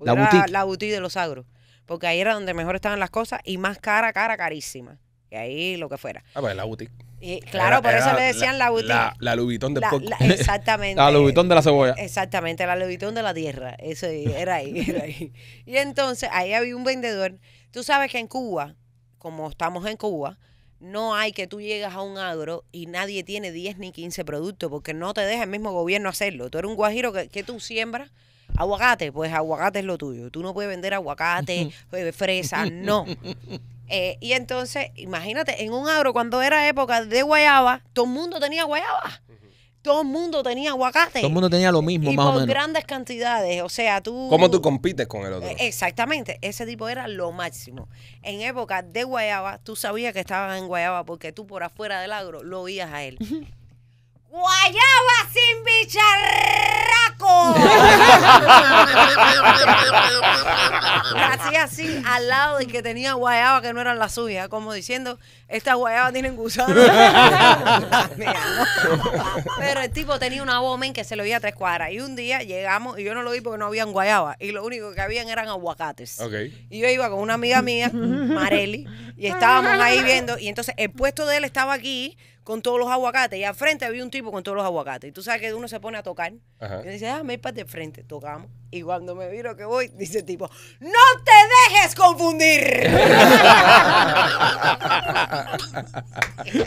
La era boutique. La boutique de los agros. Porque ahí era donde mejor estaban las cosas y más cara, cara, carísima. Y ahí lo que fuera. Ah, pues la boutique. Y, claro, era, por eso le decían la, la boutique. La, la Lubitón del pueblo. Exactamente. La Lubitón de la cebolla. Exactamente, la Lubitón de la tierra. Eso era ahí, era ahí. Y entonces, ahí había un vendedor. Tú sabes que en Cuba, como estamos en Cuba, no hay que tú llegas a un agro y nadie tiene diez ni quince productos porque no te deja el mismo gobierno hacerlo. Tú eres un guajiro que, que tú siembras aguacate, pues aguacate es lo tuyo. Tú no puedes vender aguacate, fresa, no. Eh, y entonces, imagínate, en un agro cuando era época de guayaba, todo el mundo tenía guayaba. Todo el mundo tenía aguacate. Todo el mundo tenía lo mismo, y más o menos. Y por grandes cantidades, o sea, tú... ¿Cómo tú compites con el otro? Exactamente, ese tipo era lo máximo. En época de guayaba, tú sabías que estaban en guayaba porque tú por afuera del agro lo oías a él. ¡Guayaba sin bicharraco! Hacía así al lado del que tenía guayaba que no eran las suyas, como diciendo, estas guayabas tienen gusano. Pero el tipo tenía una bomba en que se lo veía a tres cuadras. Y un día llegamos, y yo no lo vi porque no habían guayaba, y lo único que habían eran aguacates. Okay. Y yo iba con una amiga mía, Marely, y estábamos ahí viendo, y entonces el puesto de él estaba aquí, con todos los aguacates, y al frente había un tipo con todos los aguacates, y tú sabes que uno se pone a tocar. Ajá. Y dice, ah, me ir para de frente, tocamos, y cuando me viro que voy, dice el tipo, ¡no te dejes confundir! En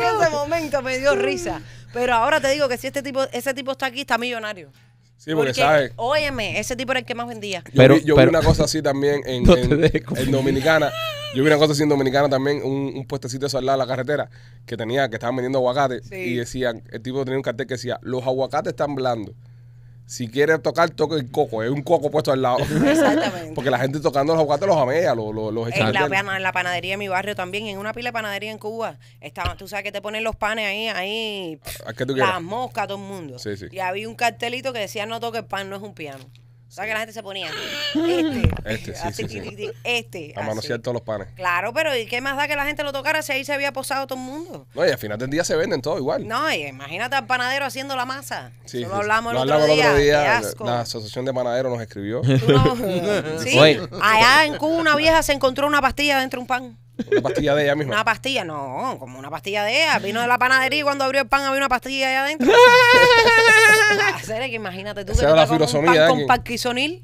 ese momento me dio risa, pero ahora te digo que si este tipo, ese tipo está aquí, está millonario. Sí, porque, porque sabes. Óyeme, ese tipo era el que más vendía. Yo, pero, vi, yo pero, vi una cosa así también en, no en, en Dominicana. Yo vi una cosa así en Dominicana también, un, un puestecito eso al lado de la carretera, que tenía, que estaban vendiendo aguacate. Sí. Y decían, el tipo tenía un cartel que decía, los aguacates están blandos. Si quieres tocar, toca el coco. Es un coco puesto al lado. Exactamente. Porque la gente tocando los aguacates los amea, los, los, los en, la, en la panadería de mi barrio también, en una pila de panadería en Cuba. Estaba, tú sabes que te ponen los panes ahí, ahí. ¿A qué tú quieres? Las moscas, todo el mundo. Sí, sí. Y había un cartelito que decía, no toque el pan, no es un piano. O sea que la gente se ponía este, este, sí, así, sí, sí. este. A manosear todos los panes. Claro, pero ¿y qué más da que la gente lo tocara si ahí se había posado todo el mundo? No, y al final del día se venden todo igual. No, y imagínate al panadero haciendo la masa. Sí, Solo sí, hablamos, sí. El, otro hablamos día, el otro día. Qué asco. La asociación de panaderos nos escribió. No, sí, bueno. Allá en Cuba una vieja se encontró una pastilla dentro de un pan. Una pastilla de ella misma. Una pastilla, no, como una pastilla de ella. Vino de la panadería y cuando abrió el pan había una pastilla allá adentro. Que imagínate tú que tú la filosofía, un pan con parquisonil.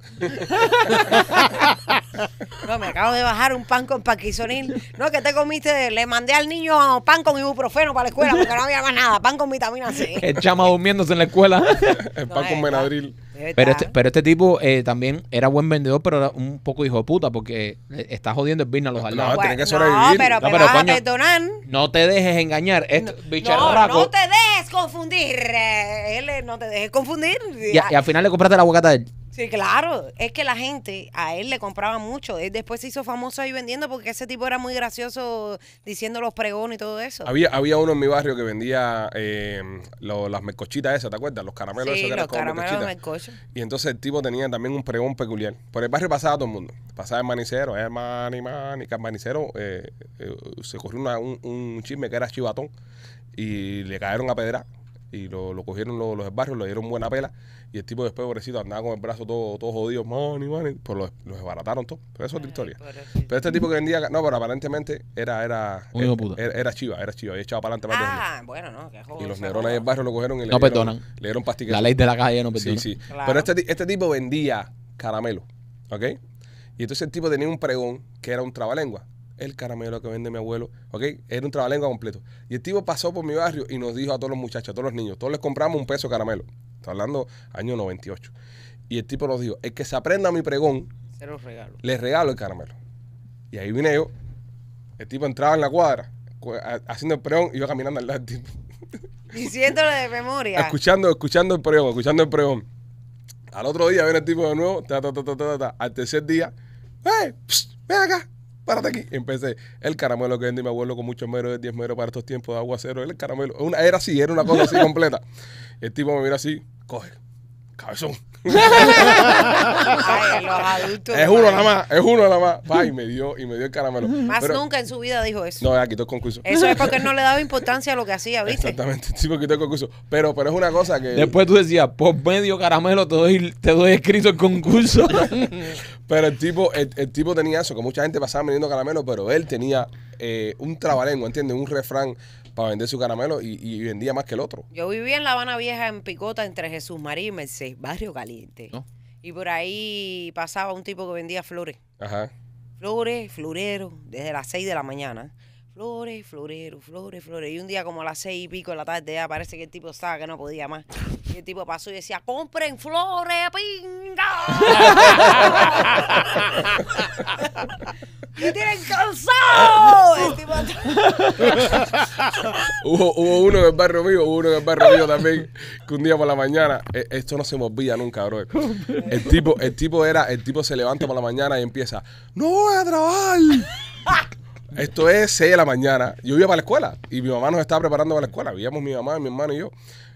No, me acabo de bajar un pan con parquisonil. No, que te comiste, le mandé al niño pan con ibuprofeno para la escuela porque no había más nada, pan con vitamina C. El chama durmiéndose en la escuela. El pan no, con Benadryl. Pero este, pero este tipo eh, también era buen vendedor, pero era un poco hijo de puta porque está jodiendo el vino a los alados. No, bueno, no, pero, no, pero vas coño, a perdonar. No te dejes engañar. Esto, no, bicharraco. No, no te dejes confundir. Él no te dejes confundir. Y, a, y al final le compraste la aguacate a él. Sí, claro. Es que la gente a él le compraba mucho. Él después se hizo famoso ahí vendiendo porque ese tipo era muy gracioso diciendo los pregones y todo eso. Había, había uno en mi barrio que vendía eh, lo, las mercochitas esas, ¿te acuerdas? Los caramelos. Sí, esos los caramelos de mercocho. Y entonces el tipo tenía también un pregón peculiar. Por el barrio pasaba todo el mundo. Pasaba el manicero, el mani, mani, que el manicero eh, eh, se corrió una, un, un chisme que era chivatón y le cayeron a pedra. Y lo, lo cogieron los, los del barrio, le dieron buena pela. Y el tipo después, pobrecito, andaba con el brazo todo, todo jodido. Money, money. Pues los, los desbarataron todo. Pero eso es otra historia. Pero este tipo que vendía... No, pero aparentemente era... Era, era, era, era chiva, era chiva. Y echaba para adelante. Ah, bueno, no. Qué joder, y los neurones del barrio lo cogieron y le, no dieron, perdonan. Le dieron pastiques. La ley de la calle no perdona. Sí, sí. Claro. Pero este, este tipo vendía caramelo. ¿Ok? Y entonces el tipo tenía un pregón que era un trabalengua. El caramelo que vende mi abuelo, ¿ok? Era un trabalengua completo. Y el tipo pasó por mi barrio y nos dijo a todos los muchachos, a todos los niños, todos les compramos un peso de caramelo. Está hablando año noventa y ocho. Y el tipo nos dijo, el que se aprenda mi pregón, se los regalo. Les regalo el caramelo. Y ahí vine yo. El tipo entraba en la cuadra, haciendo el pregón y yo caminando al lado del tipo. Diciéndole de memoria. Escuchando, escuchando el pregón, escuchando el pregón. Al otro día viene el tipo de nuevo, ta, ta, ta, ta, ta, ta. Al tercer día, ¡hey! Psh, ¡ven acá! Párate aquí. Empecé. El caramelo que vendí mi abuelo con mucho mero, diez mero para estos tiempos de aguacero. El caramelo. Una, era así, era una cosa así completa. El tipo me mira así, coge, cabezón. Ay, los adultos. Es uno nada más, es uno nada más. Va, y me dio, y me dio el caramelo. Más pero, nunca en su vida dijo eso. No, aquí todo el concurso. Eso es porque no le daba importancia a lo que hacía, ¿viste? Exactamente, sí, porque todo el concurso. Pero, pero es una cosa que. Después tú decías, por medio caramelo te doy, te doy escrito el concurso. Pero el tipo, el, el tipo tenía eso, que mucha gente pasaba vendiendo caramelo, pero él tenía eh, un trabalengua, ¿entiendes? Un refrán. Para vender su caramelo y, y vendía más que el otro. Yo vivía en La Habana Vieja, en Picota, entre Jesús María y Mercedes, barrio caliente. ¿No? Y por ahí pasaba un tipo que vendía flores. Ajá. Flores, florero, desde las seis de la mañana. Flores, florero, flores, flores. Y un día como a las seis y pico de la tarde ya parece que el tipo estaba que no podía más. Y el tipo pasó y decía, compren flores, pinga. ¡Me tienen cansado! Tipo... hubo, hubo uno en el barrio mío, hubo uno en el barrio mío también, que un día por la mañana, esto no se me olvida nunca, bro. El tipo, el tipo era, el tipo se levanta por la mañana y empieza, no voy a trabajar. Esto es seis de la mañana. Yo iba para la escuela y mi mamá nos estaba preparando para la escuela. Víamos mi mamá, mi hermano y yo.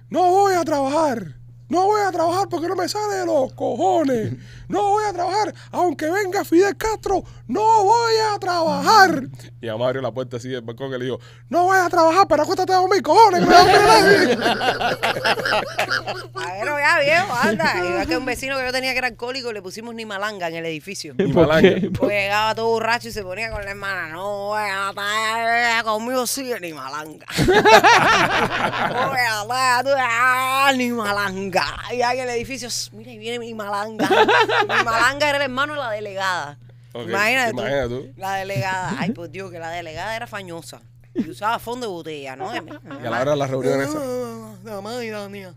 No voy a trabajar. No voy a trabajar porque no me sale de los cojones. No voy a trabajar. Aunque venga Fidel Castro, no voy a trabajar. Y mi mamá abrió la puerta así del balcón y le dijo, no voy a trabajar, pero acuéstate a dormir, cojones. Que me voy a ver, ya viejo, anda. Igual que un vecino que yo tenía que era alcohólico, le pusimos ni malanga en el edificio. Ni malanga. Porque llegaba todo borracho y se ponía con la hermana. No voy a trabajar conmigo, sí, ni malanga. No voy a trabajar, ni malanga. Y ahí en el edificio, mira, ahí viene mi malanga. Mi malanga era el hermano de la delegada. Okay. Imagínate, Imagínate tú, tú. La delegada. Ay, por Dios, que la delegada era fañosa. Y usaba fondo de botella, ¿no? Y a la hora de las reuniones esas. La madre, la mía.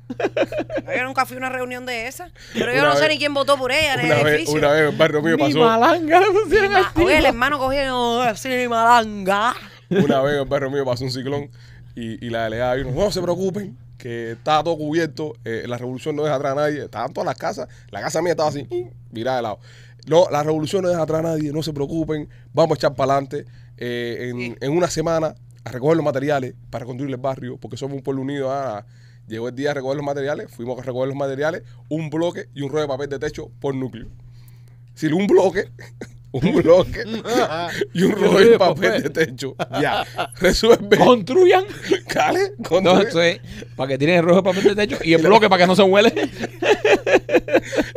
Yo nunca fui a una reunión de esas. Pero yo una no vez, sé ni quién votó por ella en el vez, edificio. Una vez el barrio mío pasó. Mi malanga. Mi ma Oye, el hermano cogió así, mi malanga. Una vez el barrio mío pasó un ciclón y, y la delegada vino, no se preocupen, que estaba todo cubierto, eh, la revolución no deja atrás a nadie, estaban todas las casas, la casa mía estaba así, mirada de lado. No, la revolución no deja atrás a nadie, no se preocupen, vamos a echar para adelante eh, en, sí. en una semana a recoger los materiales para construir el barrio, porque somos un pueblo unido. Ah, llegó el día de recoger los materiales, fuimos a recoger los materiales, un bloque y un rollo de papel de techo por núcleo. Si un bloque... un bloque y un rollo de papel de techo. Ya. Resuelve. Construyan. Cale. Construyan. Entonces, para que tienen el rollo de papel de techo y el bloque para que no se huele.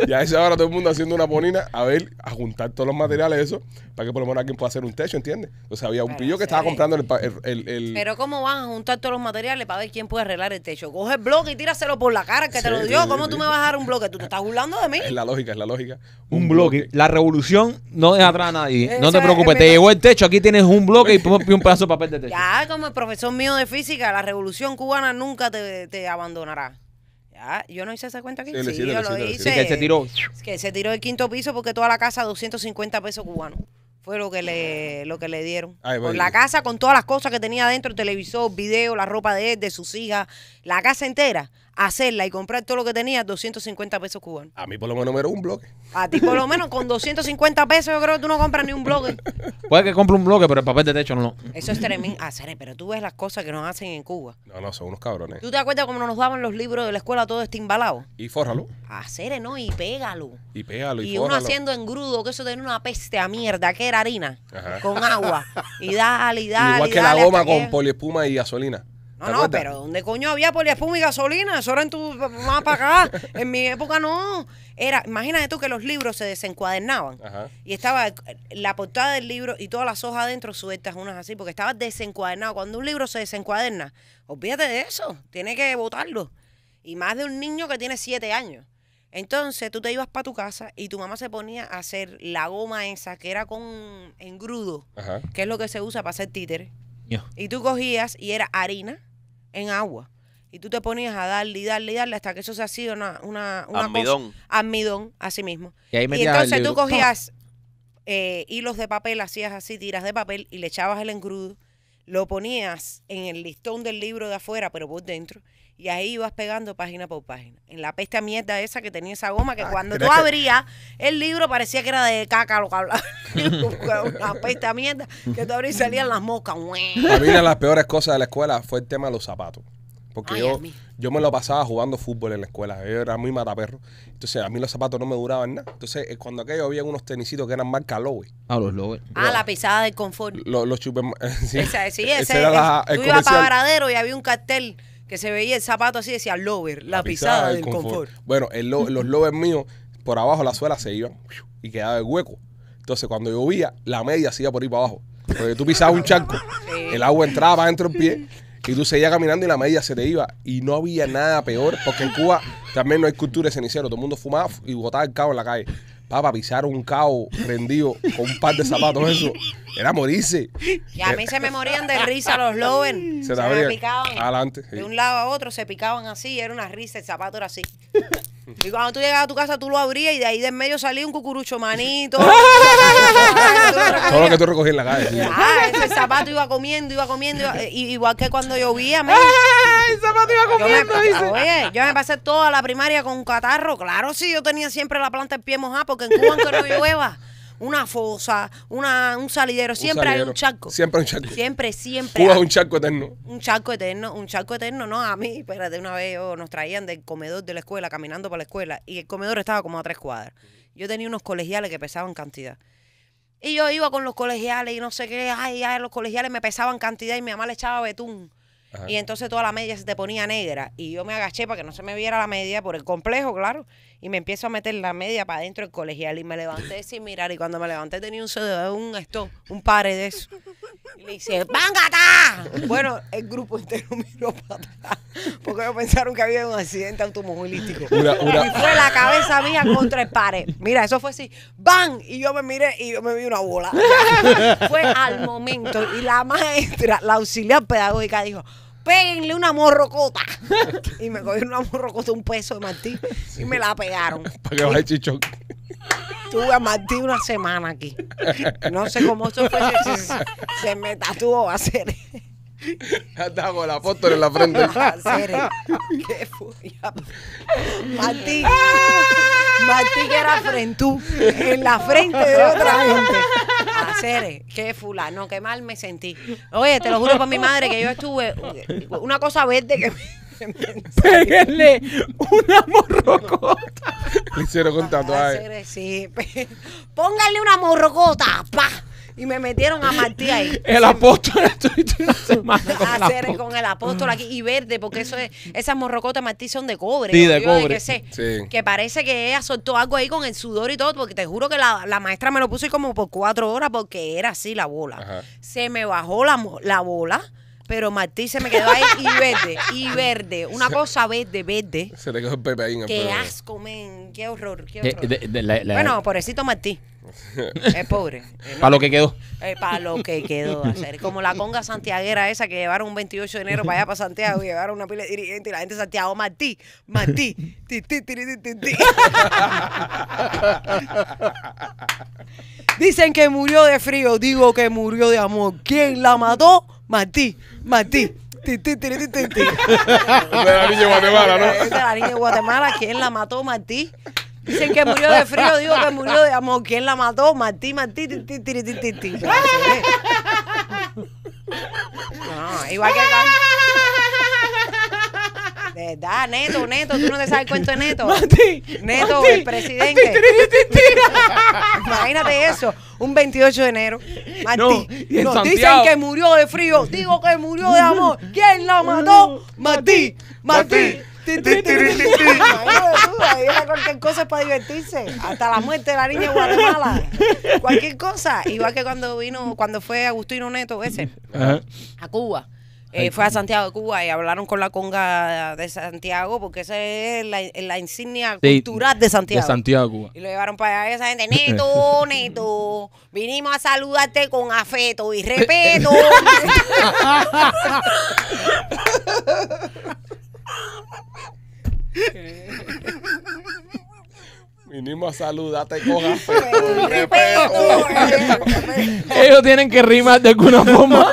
Y a esa hora todo el mundo haciendo una ponina a ver, a juntar todos los materiales, eso, para que por lo menos alguien pueda hacer un techo, ¿entiendes? O sea, había un pero pillo que estaba comprando el, el, el, el... Pero ¿cómo van a juntar todos los materiales para ver quién puede arreglar el techo? Coge el bloque y tíraselo por la cara que sí, te lo dio. Sí, ¿Cómo sí, tú sí. me vas a dar un bloque? ¿Tú te estás burlando de mí? Es la lógica, es la lógica. Un, un bloque. bloque. La revolución no deja atrás a nadie. Eso no te preocupes, te llegó el techo, aquí tienes un bloque y un pedazo de papel de techo. Ya, como el profesor mío de física, la revolución cubana nunca te, te abandonará. Ah, yo no hice esa cuenta aquí. Sí, sí, sí, yo lo hice. Sí, que se tiró. Que se tiró del quinto piso porque toda la casa, doscientos cincuenta pesos cubanos. Fue lo que le, lo que le dieron. Ay, por la casa, con todas las cosas que tenía adentro, el televisor, video, la ropa de él, de sus hijas, la casa entera, hacerla y comprar todo lo que tenía, doscientos cincuenta pesos cubanos. A mí por lo menos me era un bloque. A ti por lo menos con doscientos cincuenta pesos yo creo que tú no compras ni un bloque. Puede que compre un bloque, pero el papel de techo no. Eso es tremendo. Ah, Sere, pero tú ves las cosas que nos hacen en Cuba. No, no, son unos cabrones. ¿Tú te acuerdas cómo nos daban los libros de la escuela todo estimbalado? Y fórralo. Ah, Sere, no, y pégalo. Y pégalo, y, y uno haciendo engrudo, que eso tenía una peste a mierda, que era harina, ajá, con agua. Y dale, y dale, igual y que dale, la goma con que... poliespuma y gasolina. No, no, acuerdas? Pero ¿dónde coño había poliespuma y gasolina? Eso era en tu más para acá. En mi época no. Era, imagínate tú que los libros se desencuadernaban. Ajá. Y estaba la portada del libro y todas las hojas adentro sueltas unas así, porque estaba desencuadernado. Cuando un libro se desencuaderna, olvídate de eso. Tienes que botarlo. Y más de un niño que tiene siete años. Entonces tú te ibas para tu casa y tu mamá se ponía a hacer la goma esa que era con engrudo, ajá, que es lo que se usa para hacer títeres. Yeah. Y tú cogías y era harina en agua. Y tú te ponías a darle y darle y darle hasta que eso se hacía una, una, una almidón. Cosa, almidón, así mismo. Y, ahí y entonces tú cogías eh, hilos de papel, hacías así, tiras de papel y le echabas el engrudo, lo ponías en el listón del libro de afuera, pero por dentro, y ahí ibas pegando página por página. En la peste mierda esa que tenía esa goma, que ah, cuando tú que... abrías el libro parecía que era de caca lo que hablaba. Una peste mierda que tú abrías y salían las moscas. Para mí una de las peores cosas de la escuela fue el tema de los zapatos. Porque ay, yo, yo me lo pasaba jugando fútbol en la escuela. Yo era muy mataperro. Entonces, a mí los zapatos no me duraban nada. Entonces, cuando aquello había unos tenisitos que eran marca Lowe. Ah, los Lowe. Ah, yo, la pisada del confort. Los, los chupes. Sí, esa, sí, ese, ese era el, la, el tú ibas para Varadero y había un cartel que se veía el zapato así, decía Lover, la, la pisada, pisada del, del confort. confort. Bueno, el lo, los Lovers míos, por abajo la suela se iban y quedaba el hueco. Entonces, cuando llovía, la media se iba por ahí para abajo. Porque tú pisabas un charco, sí, el agua entraba para dentro del pie. Y tú seguías caminando y la media se te iba. Y no había nada peor, porque en Cuba también no hay cultura de cenicero. Todo el mundo fumaba y botaba el cabo en la calle. Papá, pisar un cao rendido con un par de zapatos, eso era morirse. Y a mí se me morían de risa los Loven. Se, se me picaban. Adelante. Sí. De un lado a otro se picaban así, era una risa, el zapato era así. Y cuando tú llegabas a tu casa, tú lo abrías y de ahí del medio salía un cucurucho manito. Todo lo que tú recogías en la calle. ¿Sí? Ah, ese zapato iba comiendo, iba comiendo. Iba, igual que cuando llovía. Me... Ah, el zapato iba comiendo, yo me, dice. Oye, yo me pasé toda la primaria con un catarro. Claro, sí, yo tenía siempre la planta del pie mojada porque en Cuba, aunque no llueva, una fosa, una, un salidero, siempre un salidero. Hay un charco. Siempre un charco. Siempre, siempre. Cuba es un charco eterno. Un charco eterno, un charco eterno. No, a mí, espérate, una vez oh, nos traían del comedor de la escuela, caminando para la escuela, y el comedor estaba como a tres cuadras. Yo tenía unos colegiales que pesaban cantidad. Y yo iba con los colegiales y no sé qué, ay, ay, los colegiales me pesaban cantidad y mi mamá le echaba betún. Ajá. Y entonces toda la media se te ponía negra y yo me agaché para que no se me viera la media por el complejo, claro, y me empiezo a meter la media para adentro del colegial y me levanté sin mirar y cuando me levanté tenía un, un esto, un par de eso y le hice ¡Bángata! Bueno, el grupo entero miró para atrás porque ellos pensaron que había un accidente automovilístico una, una. Y fue la cabeza mía contra el pared, mira, eso fue así ¡bang! Y yo me miré y yo me vi una bola fue al momento y la maestra, la auxiliar pedagógica dijo péguenle una morrocota. Y me cogieron una morrocota, un peso de Martí, sí. Y me la pegaron. Para que baje chichón. Tuve a Martí una semana aquí. No sé cómo eso fue. Se, se me tatuó a hacer. Estaba con la foto en la frente. ¿Qué fue? Martí. Martí que era frentú. En la frente de otra gente. Hacer, qué fulano, qué mal me sentí. Oye, te lo juro por mi madre que yo estuve una cosa verde que me... Péguenle una morrocota. Le hicieron con tatuaje. Sí, pónganle una morrocota, pa. Y me metieron a Martí ahí. El apóstol, estoy una semana con el apóstol. Con el apóstol aquí y verde, porque eso es, esas morrocotas Martí son de cobre. Sí, de cobre. Que, sé, sí. Que parece que ella soltó algo ahí con el sudor y todo, porque te juro que la, la maestra me lo puso como por cuatro horas porque era así la bola. Ajá. Se me bajó la, la bola, pero Martí se me quedó ahí y verde, y verde. Una se, cosa verde, verde. Se le quedó el pepe ahí. Qué pero... asco, men. Qué horror, qué horror. De, de, de, la, la... Bueno, pobrecito Martí. Es pobre. Para lo que quedó. Eh, para lo que quedó. Hacer. Como la conga santiaguera esa que llevaron un veintiocho de enero para allá para Santiago y llevaron una pila de dirigentes y la gente de Santiago, Martí, Martí, ti, ti, ti, ti, ti, ti. Dicen que murió de frío, digo que murió de amor. ¿Quién la mató? Martí, Martí. Ti, ti, ti, ti, ti, ti. La niña de Guatemala, ¿no? La niña de Guatemala, ¿quién la mató? Martí. Dicen que murió de frío, digo que murió de amor. ¿Quién la mató? Martí, Martí, ti, ti, ti, ti, ti, ti. No, igual que acá. De verdad, Neto, Neto, tú no te sabes el cuento de Neto. Martí, Neto, Martí, el presidente. Martí, tiri, tiri. Imagínate eso, un veintiocho de enero. Martí, no, nos dicen que murió de frío, digo que murió de amor. ¿Quién la mató? Martí, Martí. Martí. Cualquier cosa es para divertirse, hasta la muerte de la niña de Guatemala, cualquier cosa, igual que cuando vino, cuando fue Agustino Neto ese, ajá, a Cuba, eh, fue a Santiago de Cuba y hablaron con la conga de Santiago, porque esa es la, la insignia sí, cultural de Santiago, de Santiago Cuba. Y lo llevaron para allá esa gente, Neto, Neto, vinimos a saludarte con afecto y respeto. Vinimos a saludarte con afecto y respeto. Ellos tienen que rimar de alguna forma.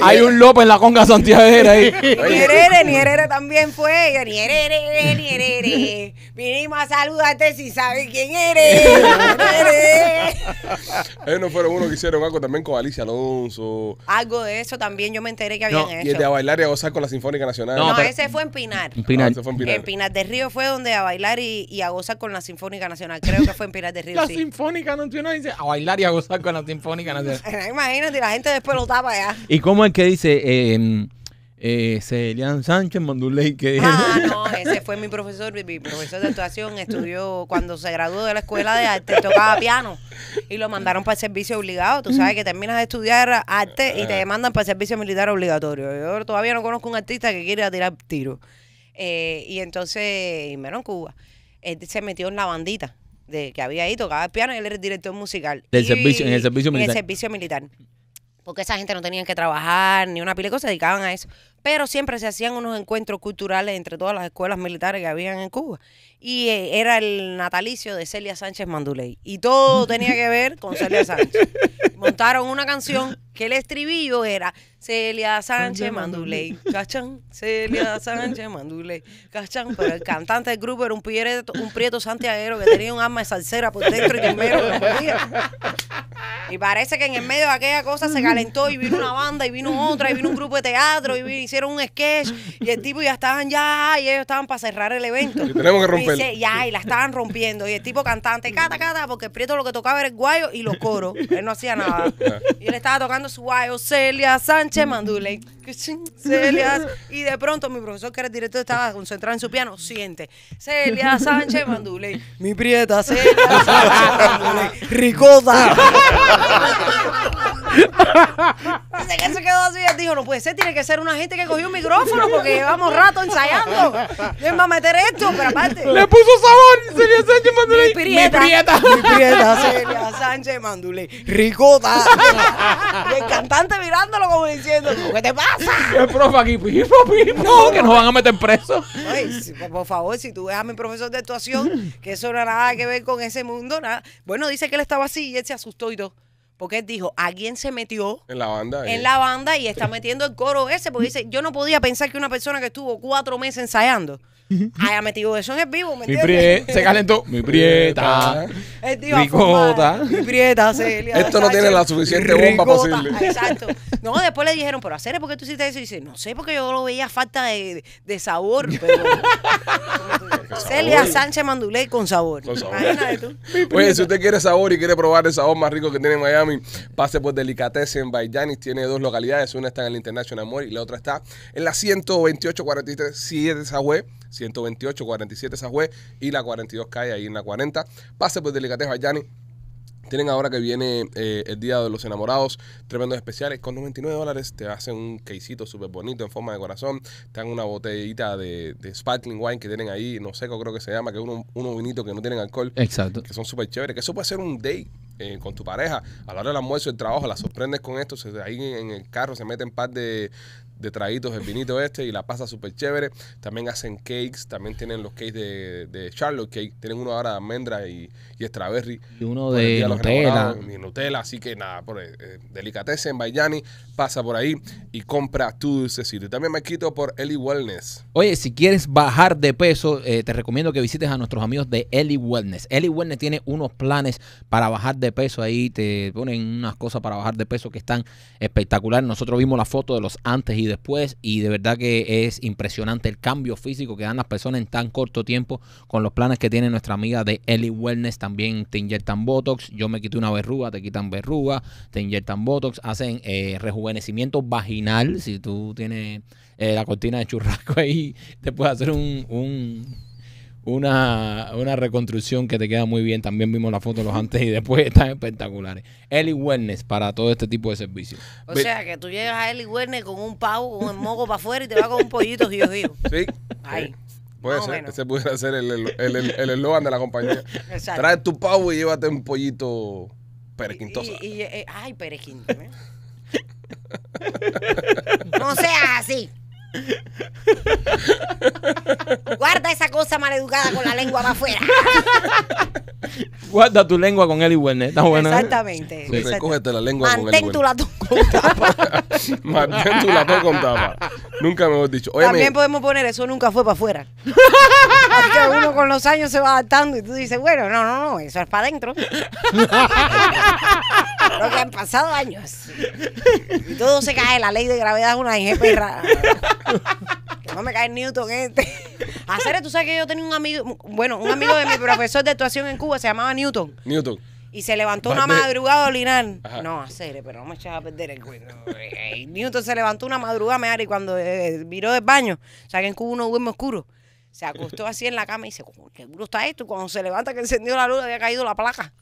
Hay un López en la conga santiaguera ahí. Nyerere, Nyerere también fue. Yo, Nyerere, Nyerere. Vinimos a saludarte si sabes quién eres. Ellos no fueron uno que hicieron algo también con Alicia Alonso. Algo de eso también yo me enteré que habían no, hecho. Y el de a bailar y a gozar con la Sinfónica Nacional. No, no pero... ese fue en Pinar. En Pinar. No, fue en Pinar. En Pinar del Río fue donde a bailar y, y a gozar con la Sinfónica Nacional, creo que fue en Pilar del Río. La sí. Sinfónica Nacional dice a bailar y a gozar con la Sinfónica Nacional. Imagínate, la gente después lo tapa allá. ¿Y cómo es que dice eh, eh, Celia Sánchez Manduley? Que ah, no, ese fue mi profesor, mi profesor de actuación. Estudió cuando se graduó de la escuela de arte, tocaba piano y lo mandaron para el servicio obligado. Tú sabes que terminas de estudiar arte y te mandan para el servicio militar obligatorio. Yo todavía no conozco un artista que quiera tirar tiro. Eh, y entonces, y menos en Cuba. Él se metió en la bandita de, que había ahí, tocaba el piano y él era el director musical. Del y, servicio, en el servicio militar. En el servicio militar. Porque esa gente no tenían que trabajar ni una pila de cosas, se dedicaban a eso. Pero siempre se hacían unos encuentros culturales entre todas las escuelas militares que habían en Cuba. Y eh, era el natalicio de Celia Sánchez Manduley. Y todo tenía que ver con Celia Sánchez. Montaron una canción que el estribillo era Celia Sánchez Manduley, cachán, Celia Sánchez Manduley, cachán. Pero el cantante del grupo era un prieto, un prieto santiaguero que tenía un alma de salsera por dentro y que en medio no podía. Y parece que en el medio de aquella cosa se calentó y vino una banda y vino otra y vino un grupo de teatro y vino... hicieron un sketch y el tipo ya estaban ya y ellos estaban para cerrar el evento y tenemos que romperlo y, ya, y la estaban rompiendo y el tipo cantante cata cata porque el prieto lo que tocaba era el guayo y los coros, él no hacía nada y él estaba tocando su guayo Celia Sánchez Manduley Celia, y de pronto mi profesor que era el director estaba concentrado en su piano, siente Celia Sánchez Manduley, mi prieta Celia Sánchez Manduley ricota. Dice que se quedó así, dijo, no puede ser, tiene que ser una gente que cogió un micrófono porque llevamos rato ensayando. ¿Quién va a meter esto? Pero aparte... Le puso sabor, Celia Sánchez Manduley. Mi prieta. Mi prieta, mi prieta Celia Sánchez Manduley. Ricota. Y el cantante mirándolo como diciendo, ¿qué te pasa? El profe aquí, pipo, pipo, no, que nos van a meter presos. Por favor, si tú ves a mi profesor de actuación, que eso no era nada que ver con ese mundo, nada. Bueno, dice que él estaba así y él se asustó y todo. Porque él dijo, alguien se metió en la banda, ¿eh? en la banda y está metiendo el coro ese. Porque dice, yo no podía pensar que una persona que estuvo cuatro meses ensayando haya metido eso en el vivo, ¿me entiendes? Se calentó. Mi prieta. Él dijo, ricota. Mi prieta, Celia. Esto no tiene la suficiente bomba posible. Exacto. No, después le dijeron, pero hacer, ¿por qué tú hiciste eso? Y dice, no sé, porque yo lo veía falta de, de sabor. Pero... Celia Sánchez Manduley con sabor. Con sabor. Imagínate tú. Oye, si usted quiere sabor y quiere probar el sabor más rico que tiene Miami, pase por Delicatez en Bayani. Tiene dos localidades. Una está en el International Mall y la otra está en la ciento veintiocho cuarenta y tres siete Sahue. ciento veintiocho cuarenta y siete Sahue y la cuarenta y dos calle ahí en la cuarenta. Pase por Delicatez Bayani. Tienen ahora que viene eh, el Día de los Enamorados, tremendos especiales. Con noventa y nueve dólares te hacen un quesito súper bonito en forma de corazón. Te dan una botellita de, de sparkling wine que tienen ahí, no seco creo que se llama, que es uno, unos vinitos que no tienen alcohol. Exacto. Que son súper chéveres. Que eso puede ser un date eh, con tu pareja. A la hora del almuerzo, el trabajo, la sorprendes con esto. Se, ahí en, en el carro se meten par de... de traguitos el vinito este y la pasa súper chévere. También hacen cakes, también tienen los cakes de, de Charlotte Cake, tienen uno ahora de almendra y, y strawberry y uno de Nutella y Nutella, así que nada, por eh, Delicatez en Bayani, pasa por ahí y compra tu dulcecito. Y también me quito por Eli Wellness. Oye, si quieres bajar de peso, eh, te recomiendo que visites a nuestros amigos de Eli Wellness. Eli Wellness tiene unos planes para bajar de peso, ahí te ponen unas cosas para bajar de peso que están espectaculares. Nosotros vimos la foto de los antes y Y después, y de verdad que es impresionante el cambio físico que dan las personas en tan corto tiempo con los planes que tiene nuestra amiga de Eli Wellness. También te inyectan Botox, yo me quité una verruga, te quitan verruga, te inyectan Botox, hacen eh, rejuvenecimiento vaginal, si tú tienes eh, la cortina de churrasco ahí, te puedes hacer un... un Una, una reconstrucción que te queda muy bien. También vimos la foto de los antes y después. Están espectaculares. Eli Wellness para todo este tipo de servicios. O Be sea, que tú llegas a Eli Wellness con un pavo, con el moco para afuera y te va con un pollito, Dios mío. Sí. Ahí. Puede ser. Menos. Ese pudiera ser el eslogan el, el, el, el de la compañía. Exacto. Trae tu pavo y llévate un pollito perequintoso. Y, y, y, ay, perequinto. ¿Eh? No seas así. Guarda esa cosa maleducada con la lengua para afuera. Guarda tu lengua con Eli Wellness. ¿Está buena? Exactamente. Sí. Recógete la lengua Mantén con Eli Wellness. Tapa. Mantén tu latón con tapa. Nunca mejor dicho. Oye, también me... podemos poner eso nunca fue para afuera. Porque uno con los años se va adaptando y tú dices, bueno, no, no, no, eso es para adentro. Lo que han pasado años. Y todo se cae, la ley de gravedad es una ingenua perra. No me cae Newton este. Hacer, tú sabes que yo tenía un amigo, bueno, un amigo de mi profesor de actuación en Cuba, se llamaba Newton. Newton. Y se levantó una madrugada a orinar. No, hacer, pero no me echaba a perder el cuento. Newton se levantó una madrugada a mear y cuando eh, miró del baño, o sea que en Cuba uno duerme oscuro, se acostó así en la cama y dice, ¿qué duro está esto? Cuando se levanta que encendió la luz, había caído la placa.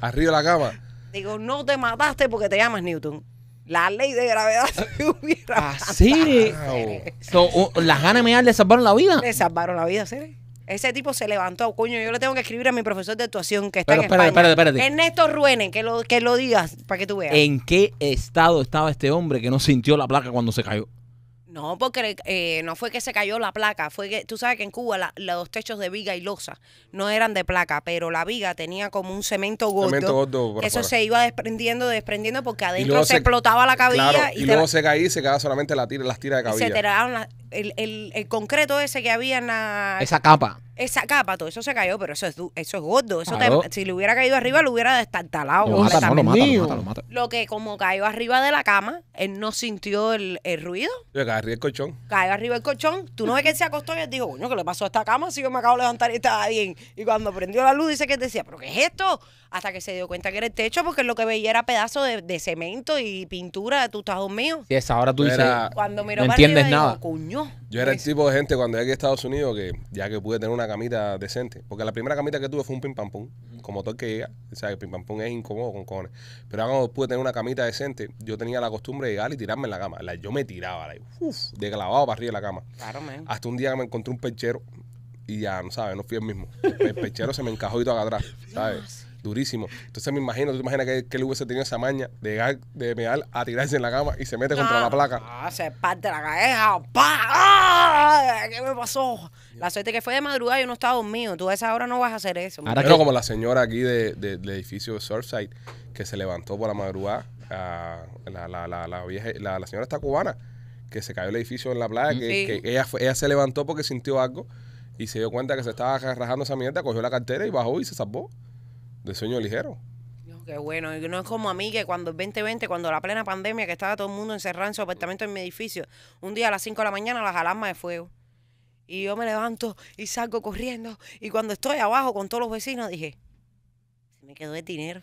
Arriba de la cama. Digo, no te mataste porque te llamas Newton. La ley de gravedad se hubiera... ¿Así? Wow. So, oh, ¿las ganas de mear le salvaron la vida? Le salvaron la vida, ¿sí? Ese tipo se levantó, coño, yo le tengo que escribir a mi profesor de actuación que está Pero, en espérate, España. Espérate, espérate. Ernesto Ruene, que lo, que lo digas para que tú veas. ¿En qué estado estaba este hombre que no sintió la placa cuando se cayó? No, porque eh, no fue que se cayó la placa, fue que tú sabes que en Cuba la, los techos de viga y losa no eran de placa, pero la viga tenía como un cemento gordo. Cemento gordo eso para. se iba desprendiendo, desprendiendo porque adentro se, se explotaba la cabilla. Claro, y, y luego la, se caía y se quedaba solamente la tira, las tiras de cabilla. Se tiraron la, el, el, el concreto ese que había en la... Esa capa. Esa capa, todo eso se cayó, pero eso es, eso es gordo. Eso claro. te, si le hubiera caído arriba, lo hubiera destartalado. Lo, mata, no, lo, mata, lo, mata, lo, mata. Lo que como cayó arriba de la cama, él no sintió el, el ruido. Yo caí arriba el colchón. Cayó arriba el colchón. Tú no ves que él se acostó y él dijo, coño, ¿qué le pasó a esta cama? Si yo me acabo de levantar y estaba bien. Y cuando prendió la luz, dice que él decía, ¿pero qué es esto? Hasta que se dio cuenta que era el techo, porque lo que veía era pedazo de, de cemento y pintura. Tú estás dormido. Sí, esa ahora tú dices, cuando miró no entiendes arriba, nada. Dijo, coño. Yo era el tipo de gente cuando llegué a Estados Unidos que ya que pude tener una camita decente, porque la primera camita que tuve fue un pim pam pum, como todo el que llega, o sea, el pim pam pum es incómodo con cojones, pero cuando pude tener una camita decente, yo tenía la costumbre de llegar y tirarme en la cama, la, yo me tiraba, la, uf, de clavado para arriba de la cama, claro, man. Hasta un día que me encontré un perchero y ya, no sabes, no fui el mismo, el perchero se me encajó y todo acá atrás, ¿sabes? Durísimo. Entonces me imagino, tú te imaginas que, que él hubiese tenido esa maña de llegar, de pegar a tirarse en la cama y se mete contra ah, la placa. Ah, se parte la cabeza. ¡Pah! ¡Ah! ¿Qué me pasó? La suerte que fue de madrugada, yo no estaba dormido. Tú a esa hora no vas a hacer eso. Ahora pero que... como la señora aquí de, de, del edificio de Surfside que se levantó por la madrugada, uh, la, la, la, la, vieja, la, la señora está cubana, que se cayó el edificio en la playa, mm, que, sí. que ella, fue, ella se levantó porque sintió algo y se dio cuenta que se estaba rajando esa mierda, cogió la cartera y bajó y se salvó. De sueño ligero. Dios, qué bueno. Y no es como a mí que cuando el veinte veinte, cuando la plena pandemia, que estaba todo el mundo encerrado en su apartamento en mi edificio, un día a las cinco de la mañana las alarmas de fuego. Y yo me levanto y salgo corriendo. Y cuando estoy abajo con todos los vecinos, dije, se me quedó el dinero.